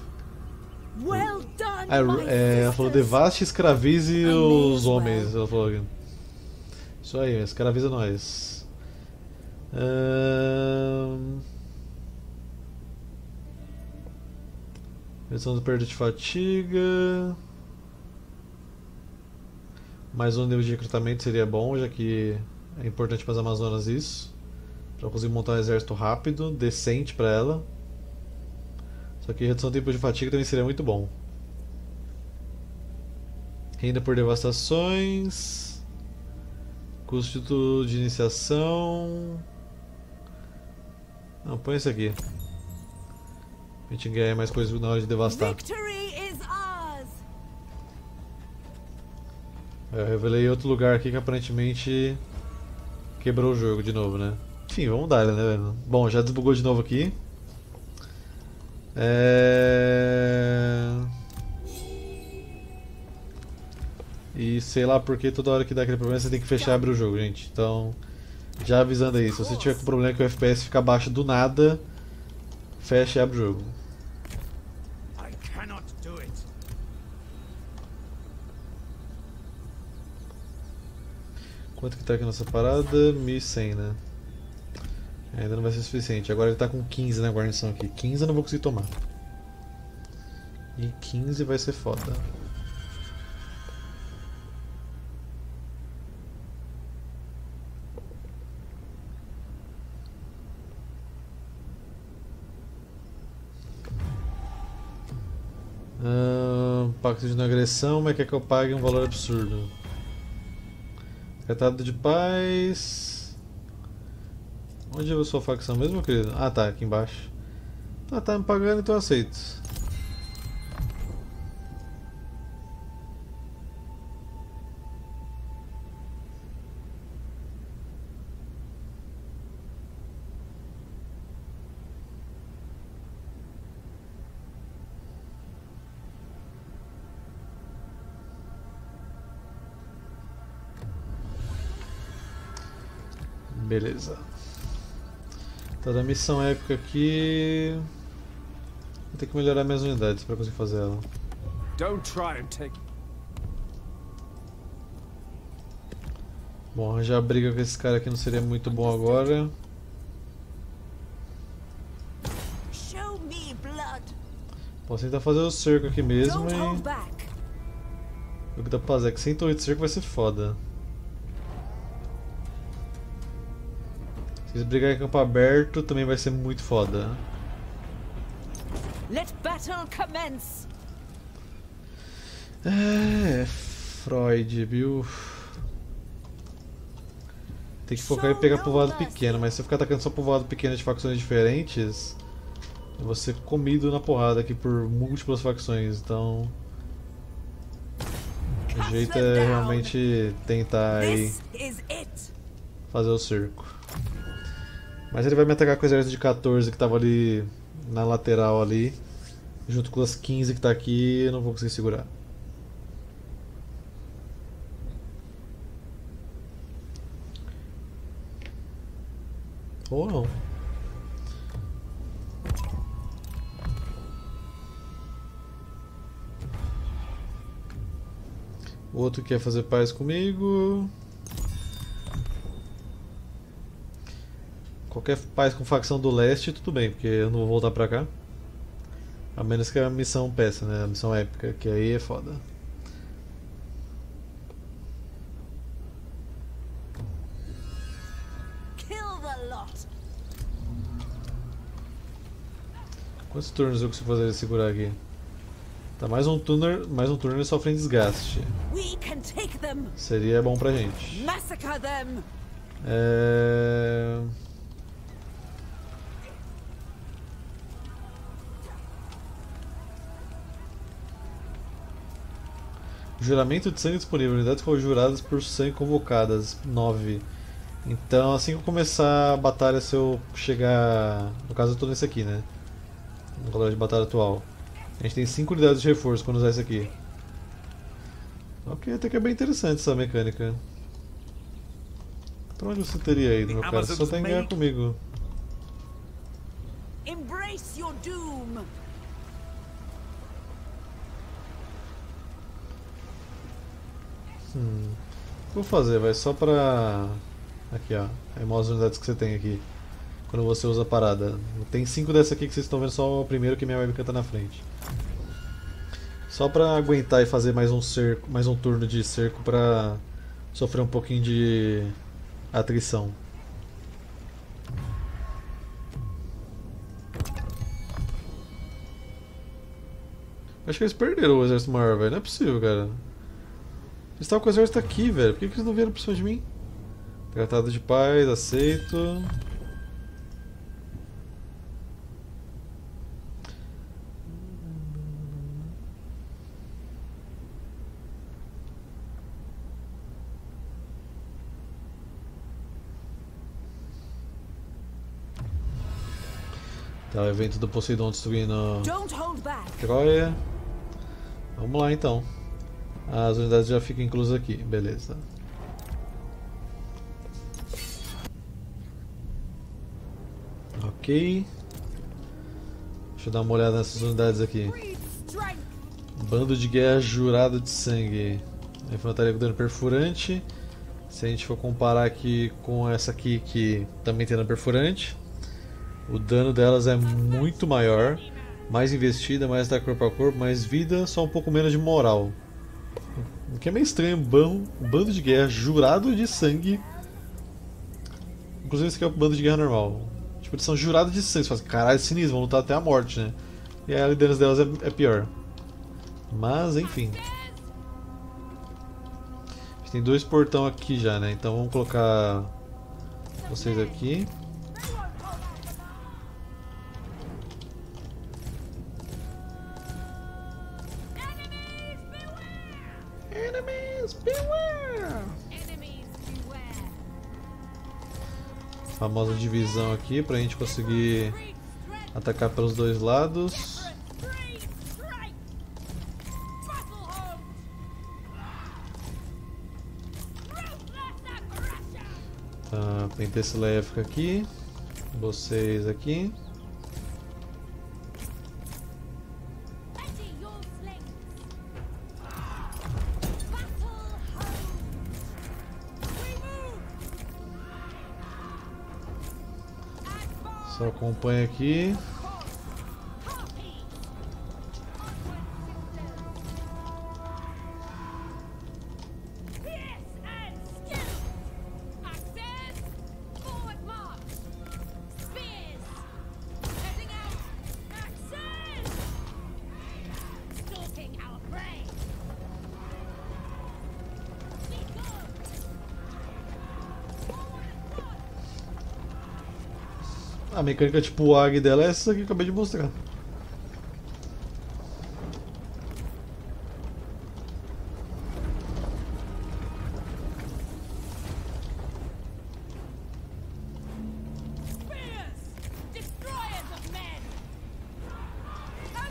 ela falou devaste, escravize os homens. Ela falou aqui. Isso aí, escraviza nós. Redução do perda de fatiga. Mais um nível de recrutamento seria bom, já que é importante para as Amazonas isso. Para conseguir montar um exército rápido, decente para ela. Só que redução do tempo de fatiga também seria muito bom. Renda por devastações. Custo de iniciação. Não, põe isso aqui. A gente ganha mais coisas na hora de devastar. Eu revelei outro lugar aqui que aparentemente quebrou o jogo de novo, né? Enfim, vamos dar, né, velho? Bom, já desbugou de novo aqui. E sei lá porque toda hora que dá aquele problema você tem que fechar e abrir o jogo, gente. Então, já avisando aí, se você tiver com problema que o FPS fica baixo do nada, fecha e abre o jogo. Quanto que tá aqui nossa parada? 1100, né? Ainda não vai ser suficiente. Agora ele tá com 15 na guarnição aqui. 15 eu não vou conseguir tomar. E 15 vai ser foda. Pacto de não agressão, mas quer que eu pague um valor absurdo. Tratado de paz. Onde é a sua facção mesmo, querido? Ah, tá, aqui embaixo. Ah, tá me pagando, então eu aceito. Beleza. Tá da missão épica aqui. Vou ter que melhorar minhas unidades para conseguir fazer ela. Bom, arranjar briga com esse cara aqui não seria muito bom agora. Vou tentar fazer o cerco aqui mesmo e... O que dá pra fazer é que 108 cerco vai ser foda. Se eles brigarem em campo aberto também vai ser muito foda. Let battle commence. É... Freud, viu? Tem que focar em pegar povoado pequeno, mas se eu ficar atacando só povoado pequeno de facções diferentes, eu vou ser comido na porrada aqui por múltiplas facções, então... O jeito é realmente tentar aí fazer o cerco. Mas ele vai me atacar com o exército de 14 que tava ali na lateral ali, junto com as 15 que tá aqui, eu não vou conseguir segurar. Ou não. O outro quer fazer paz comigo. Qualquer paz com facção do leste, tudo bem, porque eu não vou voltar pra cá. A menos que a missão peça, né? A missão épica, que aí é foda. Quantos turnos eu consigo fazer ele segurar aqui? Tá, mais um turno e sofrem desgaste. Seria bom pra gente. É... Juramento de sangue disponível. Unidades conjuradas por sangue convocadas. 9. Então assim que eu começar a batalha, se eu chegar... No caso eu tô nesse aqui, né? No valor de batalha atual. A gente tem 5 unidades de reforço quando usar isso aqui. Ok, até que é bem interessante essa mecânica. Pra onde você teria ido, meu cara? Só tem que ganhar comigo. Embrace your doom. Vou fazer, vai só pra... Aqui ó, é mais as unidades que você tem aqui. Quando você usa a parada. Tem 5 dessa aqui que vocês estão vendo, só o primeiro que minha webcam tá na frente. Só pra aguentar e fazer mais um cerco, mais um turno de cerco pra sofrer um pouquinho de atrição. Acho que eles perderam o exército maior, velho. Não é possível, cara. Eles estavam com o exército aqui, velho. Por que eles não vieram pra cima de mim? Tratado de paz, aceito. Tá, o evento do Poseidon destruindo Troia. Vamos lá então. As unidades já ficam inclusas aqui, beleza. Ok. Deixa eu dar uma olhada nessas unidades aqui. Bando de guerra jurado de sangue. A infantaria com dano perfurante. Se a gente for comparar aqui com essa aqui que também tem dano perfurante, o dano delas é muito maior, mais investida, mais ataque corpo a corpo, mais vida, só um pouco menos de moral. O que é meio estranho, um bando de guerra jurado de sangue. Inclusive esse aqui é um bando de guerra normal. Tipo, eles são jurados de sangue, você fala, caralho, sinistro, vão lutar até a morte, né? E aí a liderança delas é pior. Mas, enfim. A gente tem 2 portão aqui já, né? Então vamos colocar vocês aqui. Famosa divisão aqui pra gente conseguir atacar pelos dois lados. Tá, Pentesileia fica aqui, vocês aqui. Acompanha aqui. A mecânica tipo AG dela é essa que eu acabei de mostrar.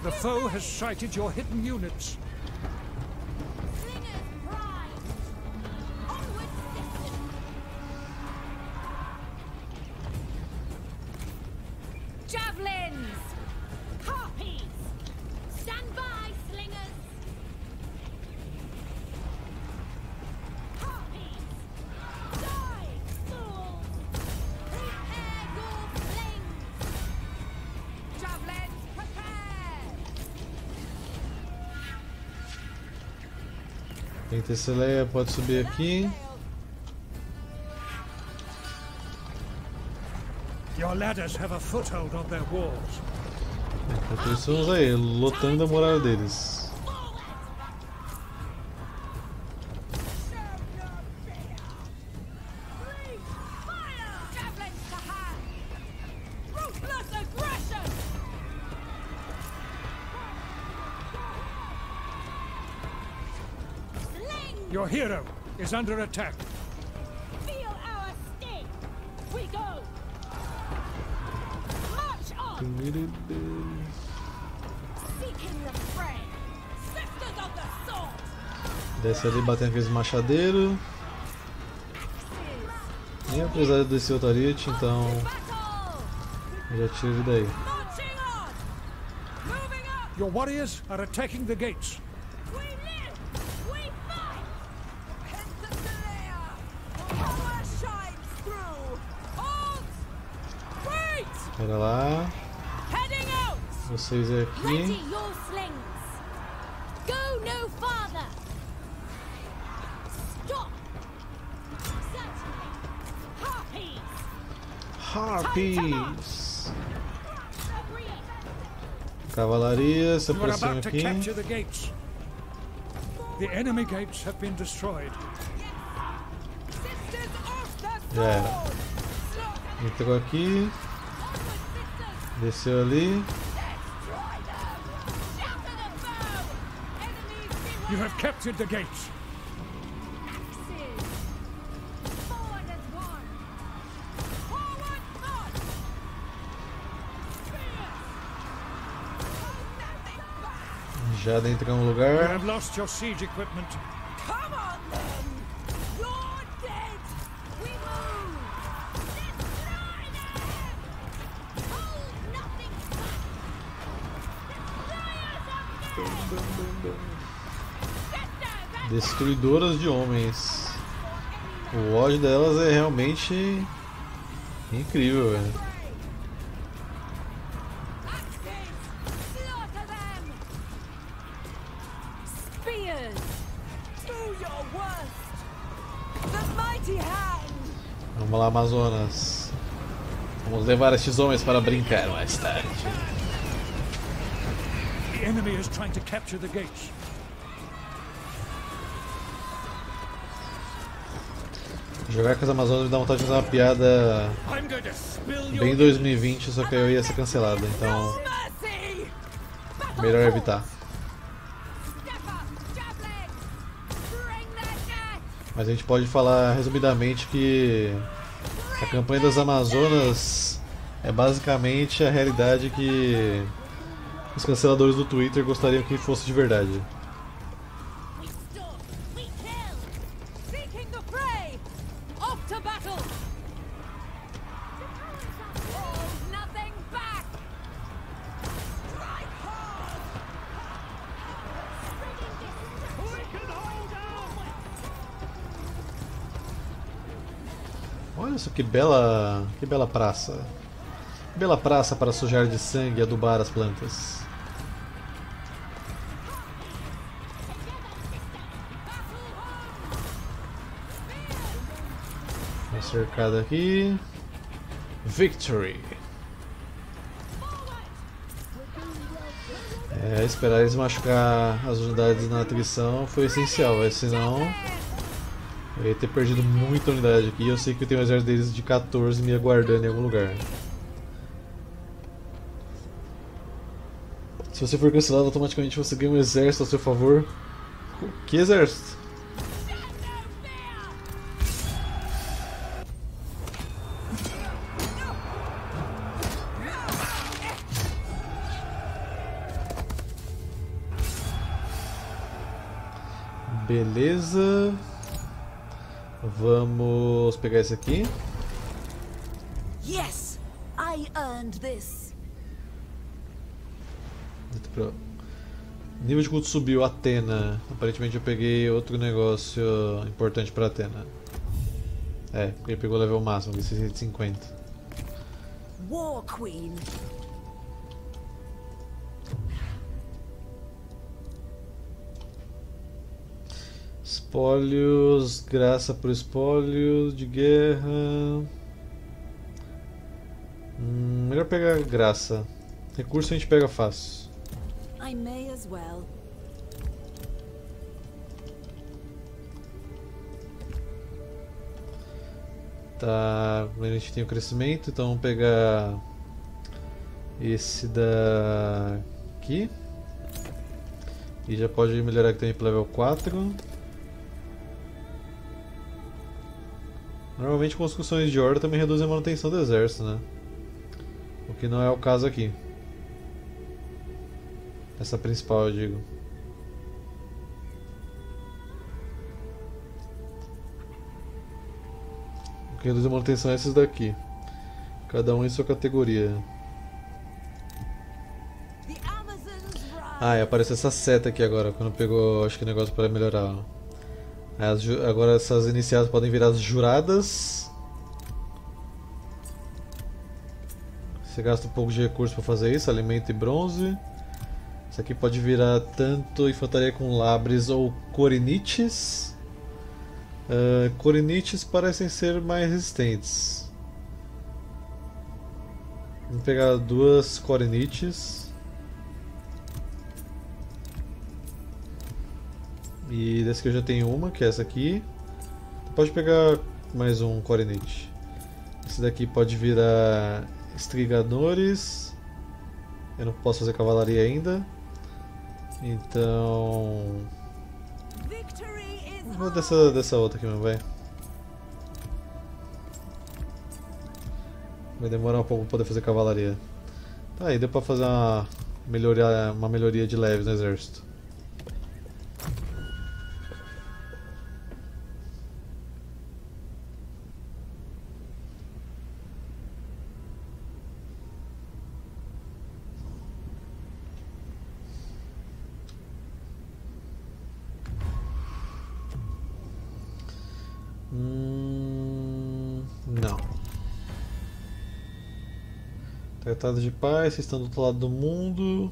The foe has sighted your hidden units. Pentesileia pode subir aqui. Tem pessoas aí lotando a muralha deles. Your hero is under attack. Feel our sting. We go. March on. Seeking the fray. Sisters of the sword. Desce ali, bater aquele machadeiro. E apesar de descer o tarite, então já tiro ele daí. Your warriors are attacking the gates. Pera lá. Vocês aqui. Harpies. Cavalaria, se aproxima aqui. Já era. Entrou aqui. Desceu ali. You have captured the gates. Já dentro de um lugar. You have lost your siege equipment. Come on then. You're dead. We move. Destruidoras de homens. O ódio delas é realmente incrível, velho. Vamos lá, Amazonas. Vamos levar estes homens para brincar mais tarde. The enemy is trying to capture the gates. Jogar com as Amazonas me dá vontade de fazer uma piada bem 2020, só que eu ia ser cancelado, então melhor evitar. Mas a gente pode falar resumidamente que a campanha das Amazonas é basicamente a realidade que os canceladores do Twitter gostariam que fosse de verdade. Olha só que bela praça. Bela praça para sujar de sangue e adubar as plantas. Uma cercada aqui. Victory. É, esperar eles machucar as unidades na atrição foi essencial, mas senão eu ia ter perdido muita unidade aqui. Eu sei que eu tenho um exército deles de 14 me aguardando em algum lugar. Se você for cancelado, automaticamente você ganha um exército a seu favor. Que exército? Beleza. Vamos pegar esse aqui. Yes, I earned this. Nível de culto subiu, Atena. Aparentemente eu peguei outro negócio importante para Atena. É, porque ele pegou o level máximo, 650. War Queen. Espólios, graça por espólios de guerra. Melhor pegar graça. Recurso a gente pega fácil. I may as well. Tá, a gente tem o crescimento, então vamos pegar esse daqui. E já pode melhorar aqui também para level 4. Normalmente construções de horda também reduzem a manutenção do exército, né? O que não é o caso aqui. Essa principal, eu digo. O que reduz a manutenção é esses daqui. Cada um em sua categoria. Ah, e aparece essa seta aqui agora, quando pegou, acho que o negócio para melhorar. Agora essas iniciadas podem virar as juradas. Você gasta um pouco de recurso para fazer isso, alimento e bronze. Isso aqui pode virar tanto infantaria com labres ou corinites. Corinites parecem ser mais resistentes. Vamos pegar duas corinites. E dessa que eu já tenho uma, que é essa aqui. Pode pegar mais um corinete. Esse daqui pode virar estrigadores. Eu não posso fazer cavalaria ainda. Então... vou dessa outra aqui mesmo, vai. Vai demorar um pouco para poder fazer cavalaria. Tá aí, deu para fazer uma melhoria de leves no exército. Não. Tratado de paz, vocês estão do outro lado do mundo.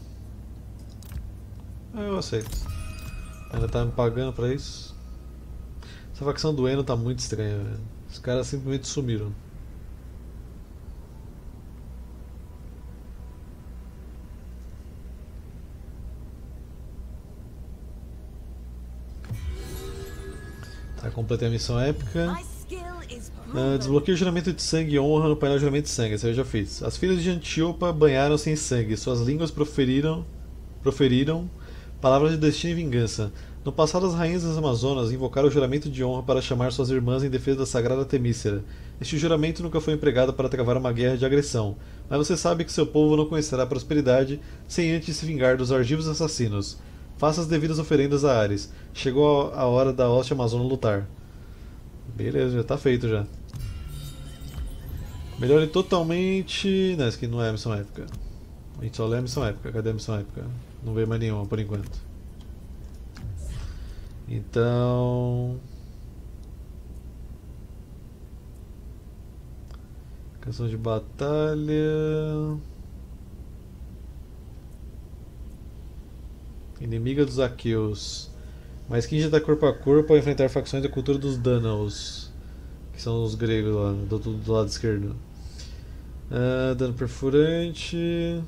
Eu aceito. Ainda tá me pagando pra isso. Essa facção do Eno tá muito estranha, velho. Os caras simplesmente sumiram. Tá, completei a missão épica. Desbloqueio o juramento de sangue e honra no painel de juramento de sangue, isso eu já fiz. As filhas de Antíopa banharam-se em sangue, suas línguas proferiram palavras de destino e vingança. No passado, as rainhas das Amazonas invocaram o juramento de honra para chamar suas irmãs em defesa da sagrada Temiscira. Este juramento nunca foi empregado para travar uma guerra de agressão, mas você sabe que seu povo não conhecerá a prosperidade sem antes se vingar dos Argivos assassinos. Faça as devidas oferendas a Ares. Chegou a hora da hoste amazona lutar. Beleza, já tá feito já. Melhore totalmente... não, isso aqui não é a missão épica. A gente só lê a missão épica. Cadê a missão épica? Não veio mais nenhuma por enquanto. Então... canção de batalha... inimiga dos Aqueus. Mas quem já dá corpo a corpo ao enfrentar facções da cultura dos Danaos, que são os gregos lá, do lado esquerdo. Dano perfurante.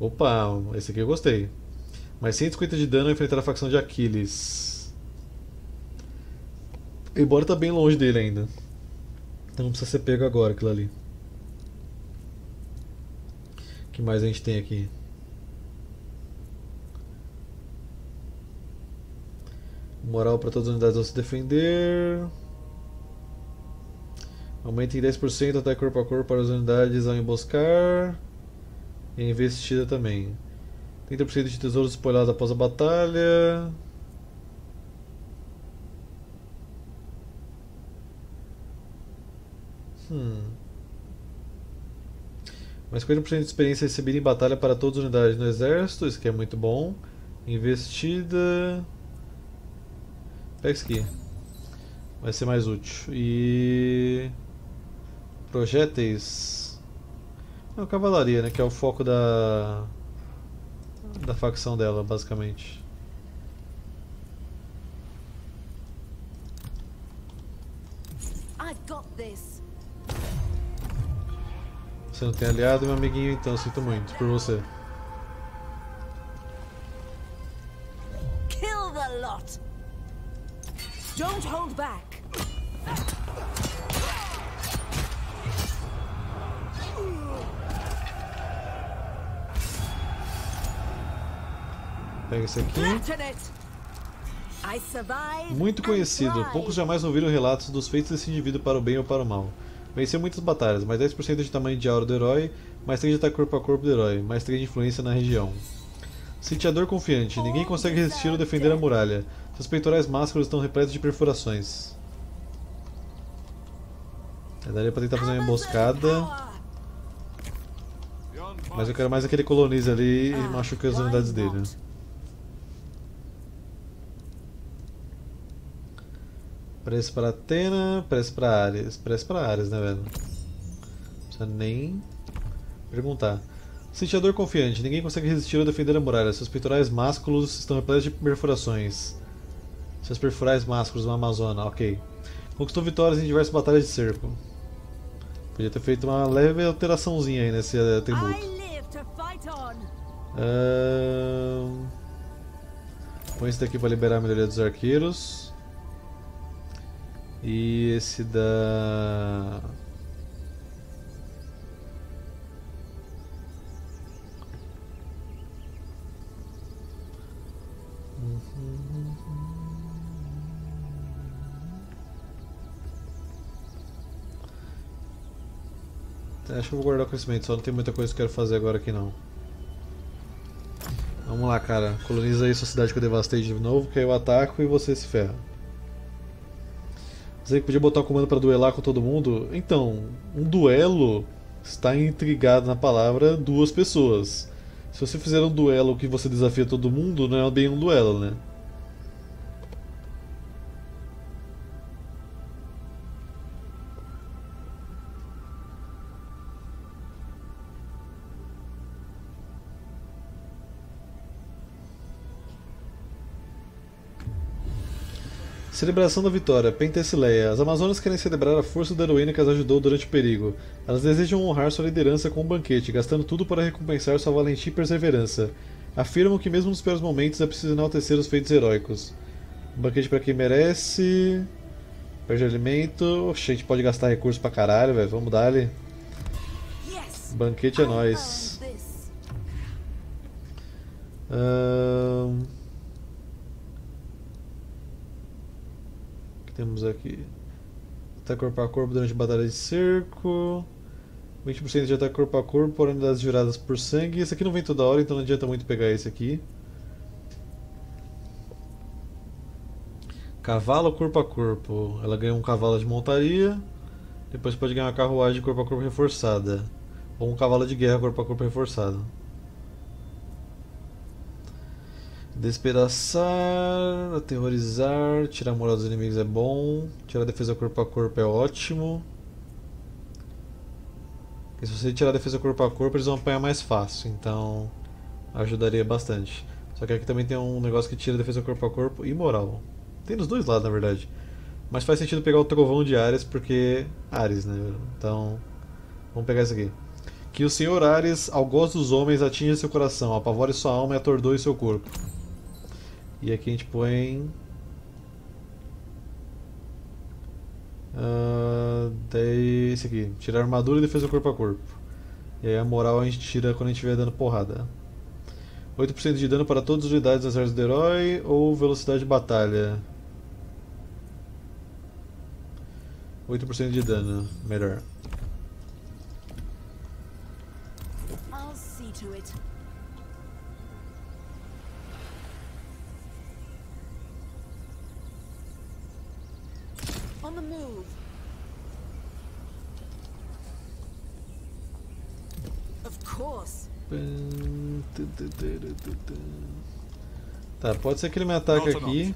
Opa, esse aqui eu gostei. Mais 150 de dano ao enfrentar a facção de Aquiles. Embora tá bem longe dele ainda. Então não precisa ser pego agora aquilo ali. O que mais a gente tem aqui? Moral para todas as unidades ao se defender. Aumenta em 10% o ataque corpo a corpo para as unidades ao emboscar. E a investida também. 30% de tesouros espalhados após a batalha. Mais 40% de experiência recebida em batalha para todas as unidades no exército. Isso aqui é muito bom. Investida. Pega isso aqui. Vai ser mais útil. E... projéteis. Não, cavalaria, né? Que é o foco da facção dela, basicamente. Você não tem aliado, meu amiguinho, então sinto muito por você. Kill the lot. Don't hold back. Pega esse aqui. Muito conhecido. Poucos jamais ouviram relatos dos feitos desse indivíduo para o bem ou para o mal. Venceu muitas batalhas, mais 10% de tamanho de aura do herói, mais 3 de ataque corpo a corpo do herói, mais 3 de influência na região. Sitiador confiante. Ninguém consegue resistir ou defender a muralha. Seus peitorais máscaros estão repletos de perfurações. Daria pra tentar fazer uma emboscada. Mas eu quero mais aquele coloniza ali e machuca as unidades dele. Press para Atena, press para Ares. Press para Ares, né, velho? Não precisa nem perguntar. Sitiador confiante. Ninguém consegue resistir ou defender a muralha. Seus peitorais másculos estão repletos de perfurações. Seus peitorais másculos no Amazonas. Ok. Conquistou vitórias em diversas batalhas de cerco. Podia ter feito uma leve alteraçãozinha aí nesse atributo. Põe esse daqui para liberar a melhoria dos arqueiros. E esse da... Acho que eu vou guardar o conhecimento, só não tem muita coisa que eu quero fazer agora aqui não. Vamos lá, cara, coloniza aí sua cidade que eu devastei de novo, que aí eu ataco e você se ferra. Dizer que podia botar o comando para duelar com todo mundo? Então, um duelo está intrigado na palavra duas pessoas. Se você fizer um duelo que você desafia todo mundo, não é bem um duelo, né? Celebração da vitória, Pentesileia. As Amazonas querem celebrar a força da heroína que as ajudou durante o perigo. Elas desejam honrar sua liderança com um banquete, gastando tudo para recompensar sua valentia e perseverança. Afirmam que mesmo nos piores momentos é preciso enaltecer os feitos heróicos. Um banquete para quem merece... Perde alimento... Oxe, a gente pode gastar recursos pra caralho, velho. Vamos dar-lhe. Banquete é nóis. Temos aqui ataque corpo a corpo durante batalha de cerco, 20% de ataque corpo a corpo por unidades giradas por sangue. Esse aqui não vem toda hora, então não adianta muito pegar esse aqui. Cavalo corpo a corpo, ela ganha um cavalo de montaria, depois pode ganhar uma carruagem corpo a corpo reforçada, ou um cavalo de guerra corpo a corpo reforçado. Despedaçar, aterrorizar, tirar a moral dos inimigos é bom, tirar a defesa corpo a corpo é ótimo. Porque se você tirar a defesa corpo a corpo, eles vão apanhar mais fácil, então ajudaria bastante. Só que aqui também tem um negócio que tira a defesa corpo a corpo e moral. Tem dos dois lados, na verdade. Mas faz sentido pegar o trovão de Ares, porque... Ares, né? Então, vamos pegar isso aqui. Que o Senhor Ares, algoz dos homens, atinja seu coração, apavore sua alma e atordoe seu corpo. E aqui a gente põe 10, aqui, tirar armadura e defesa corpo a corpo. E aí a moral a gente tira quando a gente estiver dando porrada. 8% de dano para todas as unidades do exército do herói ou velocidade de batalha. 8% de dano, melhor. I'll see to it. On the move. Of course. Tá, pode ser que ele me ataque aqui,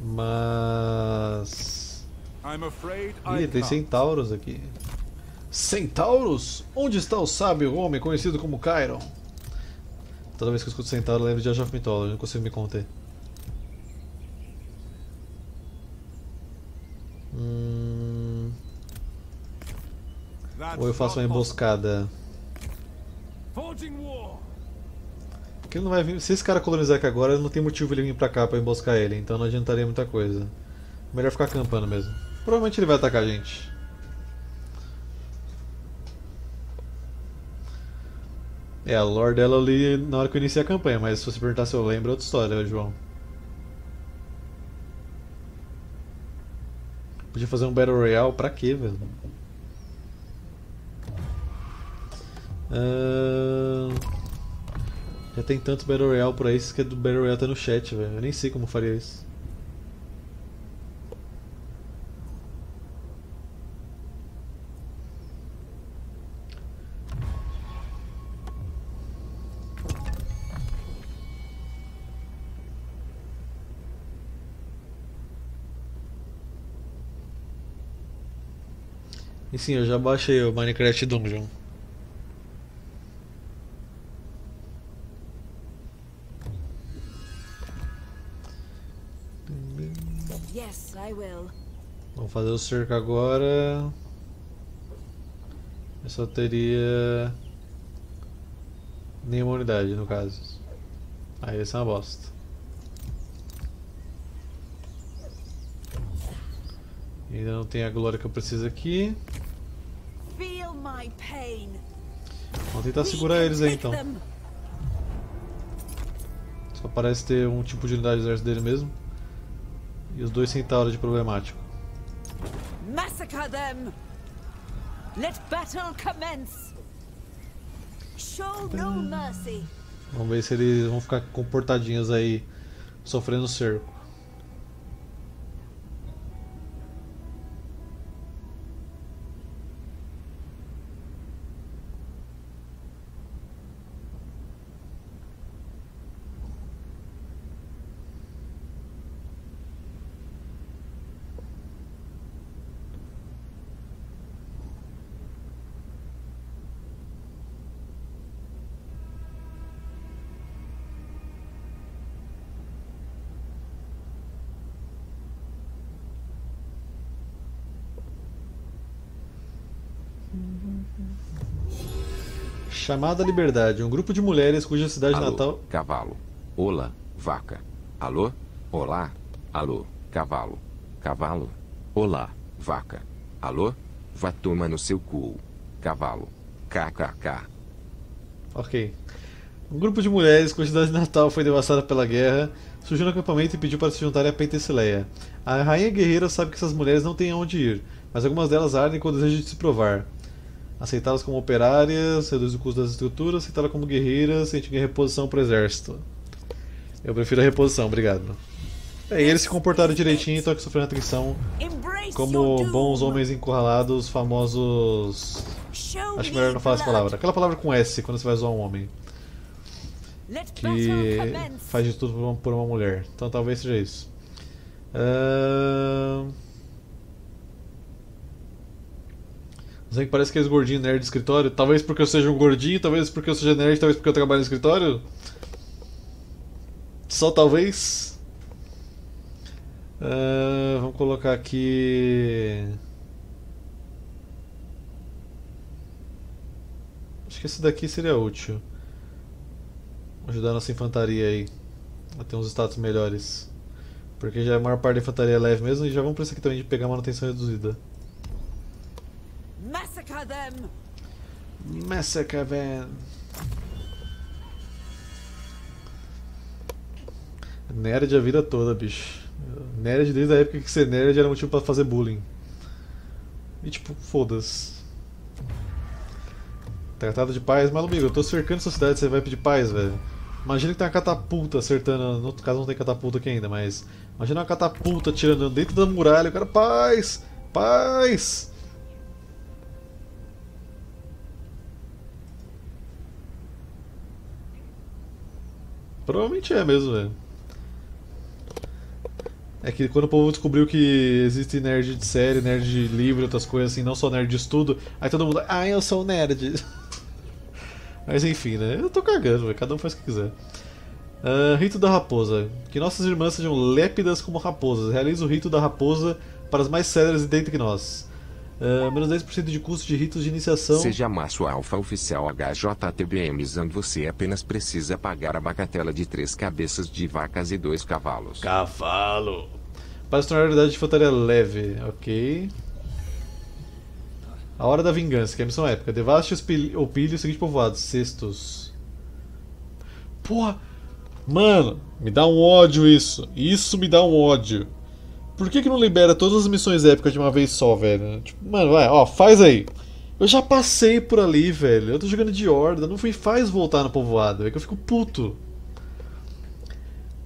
mas... Ih, tem centauros aqui. Centauros? Onde está o sábio homem conhecido como Chiron? Toda vez que eu escuto centauro eu lembro de Age of Pitholar, não consigo me conter. Ou eu faço uma emboscada. Porque ele não vai vir. Se esse cara colonizar aqui agora, não tem motivo ele vir pra cá pra emboscar ele, então não adiantaria muita coisa. Melhor ficar acampando mesmo. Provavelmente ele vai atacar a gente. É, a lore dela eu li na hora que eu iniciei a campanha, mas se você perguntar se eu lembro é outra história, João. Podia fazer um Battle Royale pra quê, velho? Já tem tantos Battle Royale por aí, que é do Battle Royale tá no chat, velho. Eu nem sei como faria isso. E sim, eu já baixei o Minecraft Dungeon. Vamos fazer o cerco agora. Eu só teria nenhuma unidade no caso. Aí essa é uma bosta. Ainda não tem a glória que eu preciso aqui. Vamos tentar segurar eles aí então. Só parece ter um tipo de unidade do exército dele mesmo. E os dois centauros de problemático. Massacre them. Let battle commence. Show no mercy. Vamos ver se eles vão ficar comportadinhos aí, sofrendo cerco. Chamada Liberdade, um grupo de mulheres cuja cidade alô, natal... cavalo, olá, vaca, alô, olá, alô, cavalo, cavalo, olá, vaca, alô, vá tomar no seu cu, cavalo, kkk. Ok. Um grupo de mulheres cuja cidade natal foi devastada pela guerra, surgiu no acampamento e pediu para se juntarem a Pentesileia. A rainha guerreira sabe que essas mulheres não têm aonde ir, mas algumas delas ardem com o desejo de se provar. Aceitá-las como operárias, reduz o custo das estruturas, aceitá-las como guerreiras, sem a reposição para o exército. Eu prefiro a reposição, obrigado. É, e eles se comportaram direitinho, então que sofreram atrição como bons homens encurralados, famosos... Acho melhor não falar essa palavra. Aquela palavra com S, quando você vai zoar um homem. Que faz de tudo por uma mulher. Então talvez seja isso. Mas é que parece que esse gordinho nerd de escritório. Talvez porque eu seja um gordinho, talvez porque eu seja nerd, talvez porque eu trabalho no escritório. Só talvez. Vamos colocar aqui. Acho que esse daqui seria útil. Vou ajudar a nossa infantaria aí a ter uns status melhores. Porque já a maior parte da infantaria é leve mesmo. E já vamos pra esse aqui também de pegar manutenção reduzida. Massacre them! Massacre them! Nerd a vida toda, bicho. Nerd desde a época que ser nerd era motivo pra fazer bullying. E tipo, foda-se. Tratado de paz, mas amigo, eu tô cercando sua cidade, você vai pedir paz, velho. Imagina que tem uma catapulta acertando, no caso não tem catapulta aqui ainda, mas... Imagina uma catapulta atirando dentro da muralha, o cara, paz! Paz! Provavelmente é mesmo, velho. É que quando o povo descobriu que existe nerd de série, nerd de livro, outras coisas assim, não só nerd de estudo, aí todo mundo, ah, eu sou nerd. Mas enfim, né? Eu tô cagando, véio. Cada um faz o que quiser. Rito da Raposa. Que nossas irmãs sejam lépidas como raposas. Realiza o Rito da Raposa para as mais céleres e dentro que nós. Menos 10% de custo de ritos de iniciação. Seja macho alfa oficial HJTBM, você apenas precisa pagar a bagatela de 3 cabeças de vacas e 2 cavalos. Cavalo! Para se tornar a realidade de infantaria leve. Ok. A Hora da Vingança, que é a missão épica. Devaste o pilho o seguinte povoado. Sextos. Porra! Mano, me dá um ódio isso. Isso me dá um ódio. Por que que não libera todas as missões épicas de uma vez só, velho? Tipo, mano, vai, ó, faz aí. Eu já passei por ali, velho. Eu tô jogando de horda. Não me faz voltar no povoado, é que eu fico puto.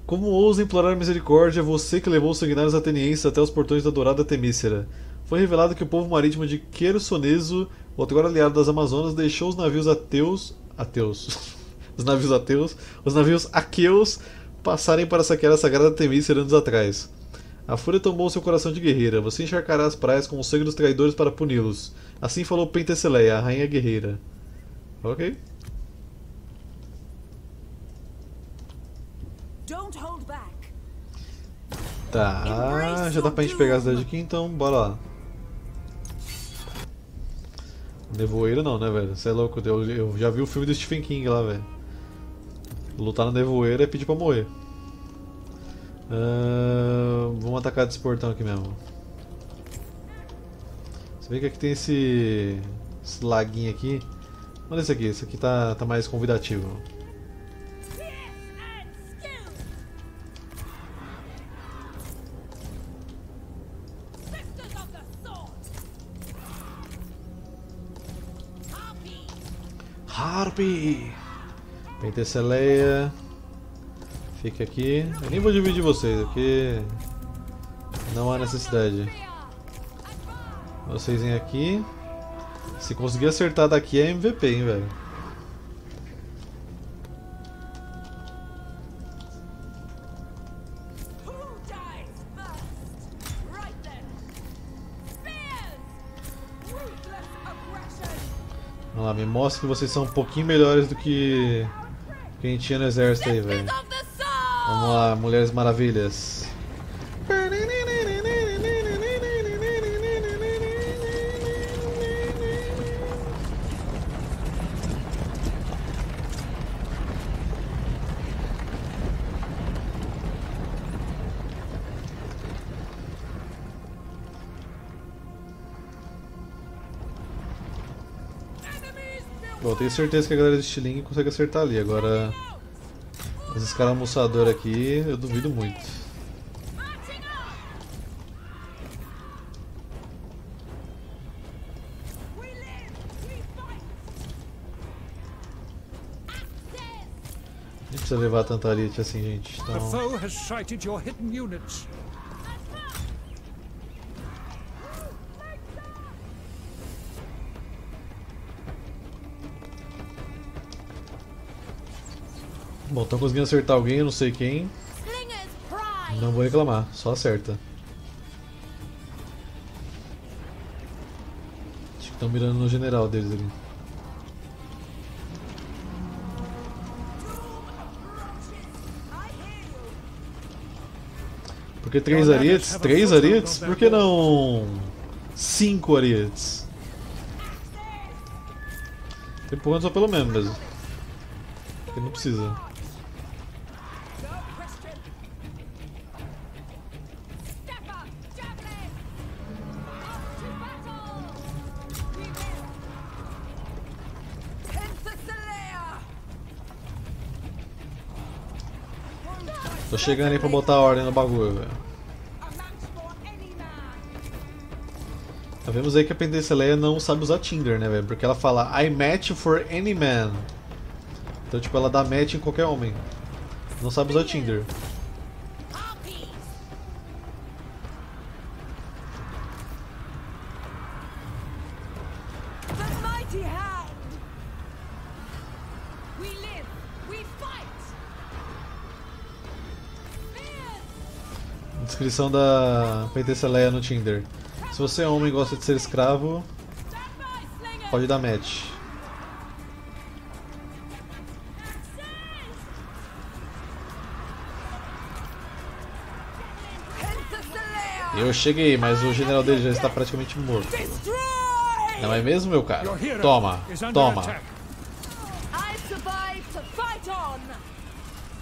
Como ousa implorar misericórdia você que levou os sanguinários atenienses até os portões da dourada Temiscira? Foi revelado que o povo marítimo de Quersoneso, outro agora aliado das Amazonas, deixou os navios ateus... Os navios aqueus passarem para saquear a sagrada Temiscira anos atrás. A fúria tomou seu coração de guerreira. Você encharcará as praias com o sangue dos traidores para puni-los. Assim falou Pentesileia, a rainha guerreira. Ok. Tá, já dá pra gente pegar a cidade aqui, então bora lá. Nevoeiro não, né, velho? Você é louco, eu já vi o filme do Stephen King lá, velho. Lutar no nevoeiro é pedir pra morrer. Vamos atacar desse portão aqui mesmo. Você vê que aqui tem esse laguinho aqui. Olha esse aqui, tá mais convidativo. Harpy! Pentesileia. Fica aqui. Eu nem vou dividir vocês, porque não há necessidade. Vocês vêm aqui. Se conseguir acertar daqui é MVP, hein, velho. Vamos lá, me mostra que vocês são um pouquinho melhores do que quem tinha no exército aí, velho. Vamos lá, Mulheres Maravilhas. Bom, tenho certeza que a galera de estilingue consegue acertar ali, agora... Esses caras almoçadores aqui, eu duvido muito. Não precisa levar tanta elite assim, gente. Então... Bom, estão conseguindo acertar alguém, eu não sei quem. Não vou reclamar, só acerta. Acho que estão mirando no general deles ali. Porque 3 arietes? 3 arietes? Por que não 5 arietes? Tô empurrando só pelo menos mesmo. Porque não precisa. Tô chegando aí pra botar ordem no bagulho, velho. Tá vendo aí que a Pentesileia não sabe usar Tinder, né, velho? Porque ela fala I match for any man. Então, tipo, ela dá match em qualquer homem. Não sabe usar Tinder. Descrição da Pentesileia no Tinder. Se você é homem e gosta de ser escravo, pode dar match. Eu cheguei, mas o general dele já está praticamente morto. Não é mesmo, meu cara? Toma, toma.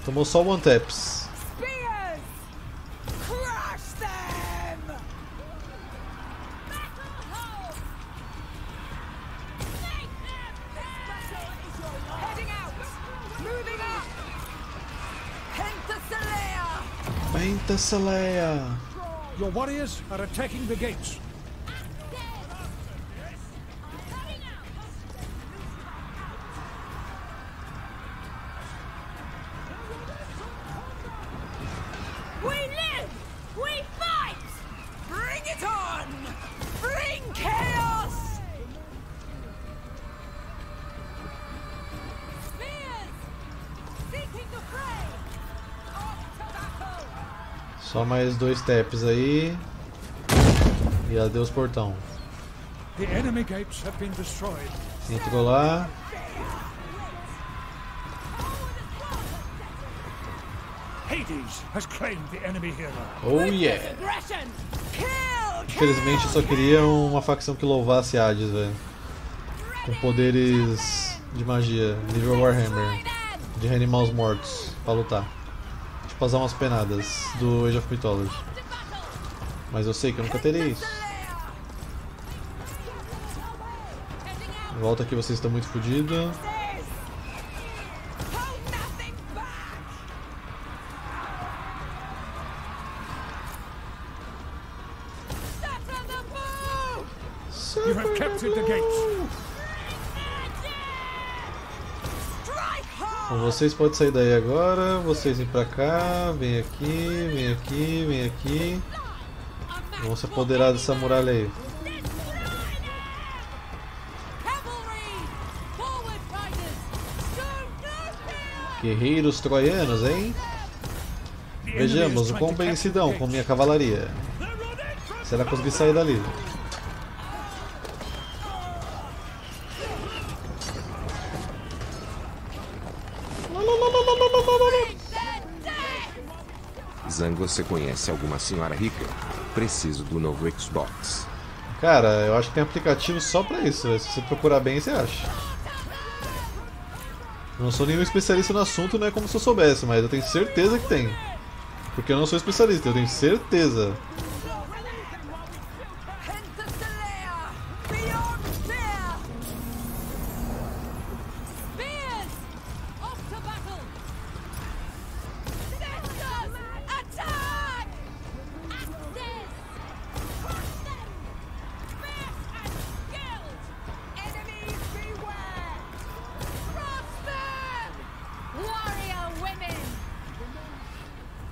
Tomou só one taps. Pentesileia. Your warriors are attacking the gates. We live, we fight. Bring it on. Bring chaos. Spears seeking the fray. Só mais dois taps aí. E adeus portão. Entrou lá. Oh yeah! Infelizmente eu só queria uma facção que louvasse Hades, velho. Com poderes de magia, nível Warhammer. De reanimar os mortos pra lutar. Passar umas penadas do Age of Pitholar. Mas eu sei que eu nunca terei isso. Volta aqui, vocês estão muito fodidos. Vocês podem sair daí agora, vocês vêm pra cá, vem aqui, vem aqui, vem aqui. Vão se apoderar dessa muralha aí. Guerreiros troianos, hein? Vejamos o quão bem se dão com minha cavalaria. Será que consegui sair dali? Você conhece alguma senhora rica? Preciso do novo Xbox. Cara, eu acho que tem aplicativo só pra isso. Né? Se você procurar bem, você acha. Eu não sou nenhum especialista no assunto, não é como se eu soubesse, mas eu tenho certeza que tem. Porque eu não sou especialista, eu tenho certeza.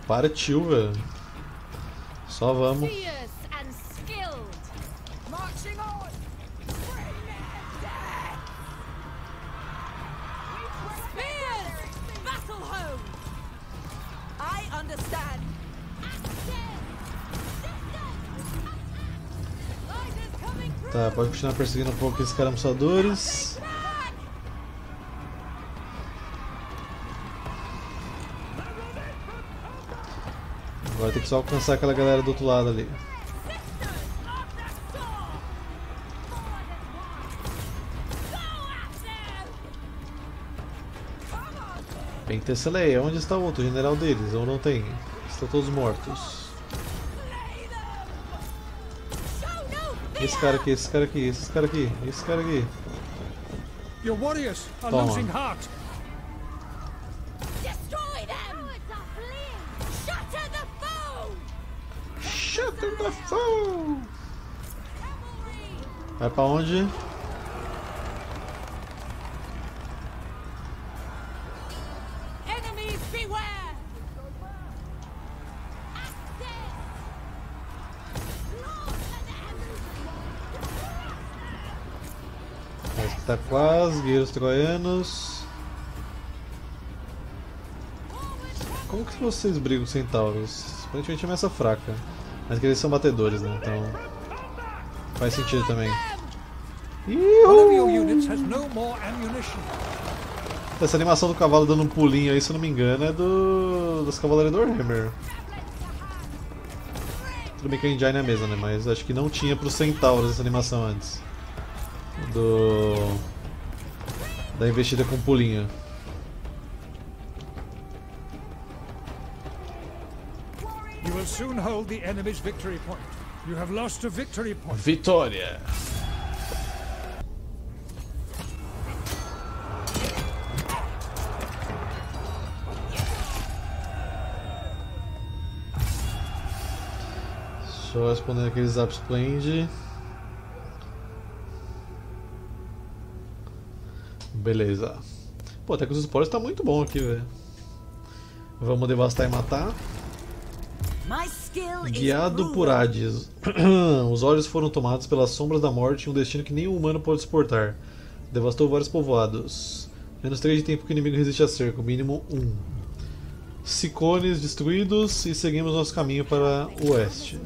Partiu, velho. Só vamos. Tá, pode continuar perseguindo um pouco esses caramuçadores. Agora tem que só alcançar aquela galera do outro lado ali. Pentesileia, onde está o outro general deles? Ou não tem? Estão todos mortos. Esse cara aqui, esse cara aqui, esse cara aqui, esse cara aqui. Toma. Vai pra onde? Tá quase, guerreiros troianos. Como que vocês brigam com centauros? Aparentemente é uma ameaça fraca. Mas que eles são batedores, né? Então faz sentido também. Essa animação do cavalo dando um pulinho aí, se eu não me engano, é das cavaleiros do Warhammer. Tudo bem que a Engine é a mesma, né? Mas acho que não tinha para os centauros essa animação antes. Da investida com pulinho. You will soon hold the enemy's victory point. You have lost a victory point. Vitória. Só respondendo aqueles Upsplend. Beleza. Pô, até que os esporos tá muito bom aqui, velho. Vamos devastar e matar. Guiado por Hades. Os olhos foram tomados pelas sombras da morte e um destino que nenhum humano pode suportar. Devastou vários povoados. Menos 3 de tempo que o inimigo resiste a cerco, mínimo 1. Cicones destruídos e seguimos nosso caminho para o oeste.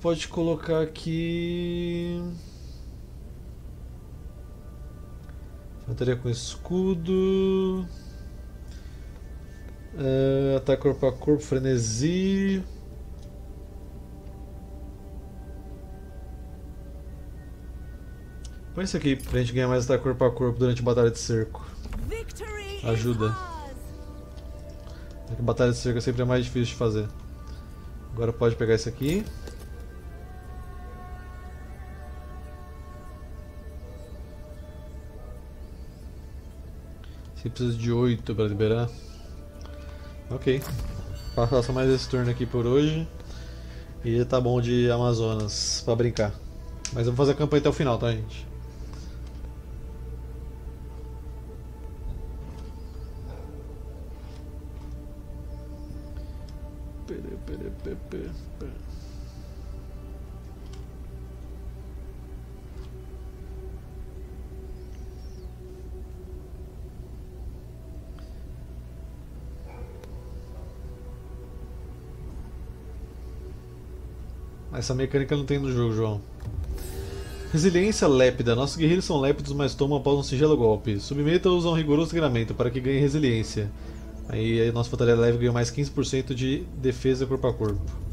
Pode colocar aqui. Infantaria com escudo. Ataque corpo a corpo, frenesi. Põe isso aqui pra gente ganhar mais ataque corpo a corpo durante a batalha de cerco. Ajuda. A batalha de cerco sempre é mais difícil de fazer. Agora pode pegar esse aqui. Você precisa de 8 para liberar. Ok. Passa só mais esse turno aqui por hoje. E tá bom de Amazonas para brincar. Mas eu vou fazer a campanha até o final, tá, gente? Essa mecânica não tem no jogo, João. Resiliência lépida. Nossos guerreiros são lépidos, mas tomam após um singelo golpe. Submeta-os a um rigoroso treinamento para que ganhem resiliência. Aí a nossa batalha leve ganha mais 15% de defesa corpo a corpo.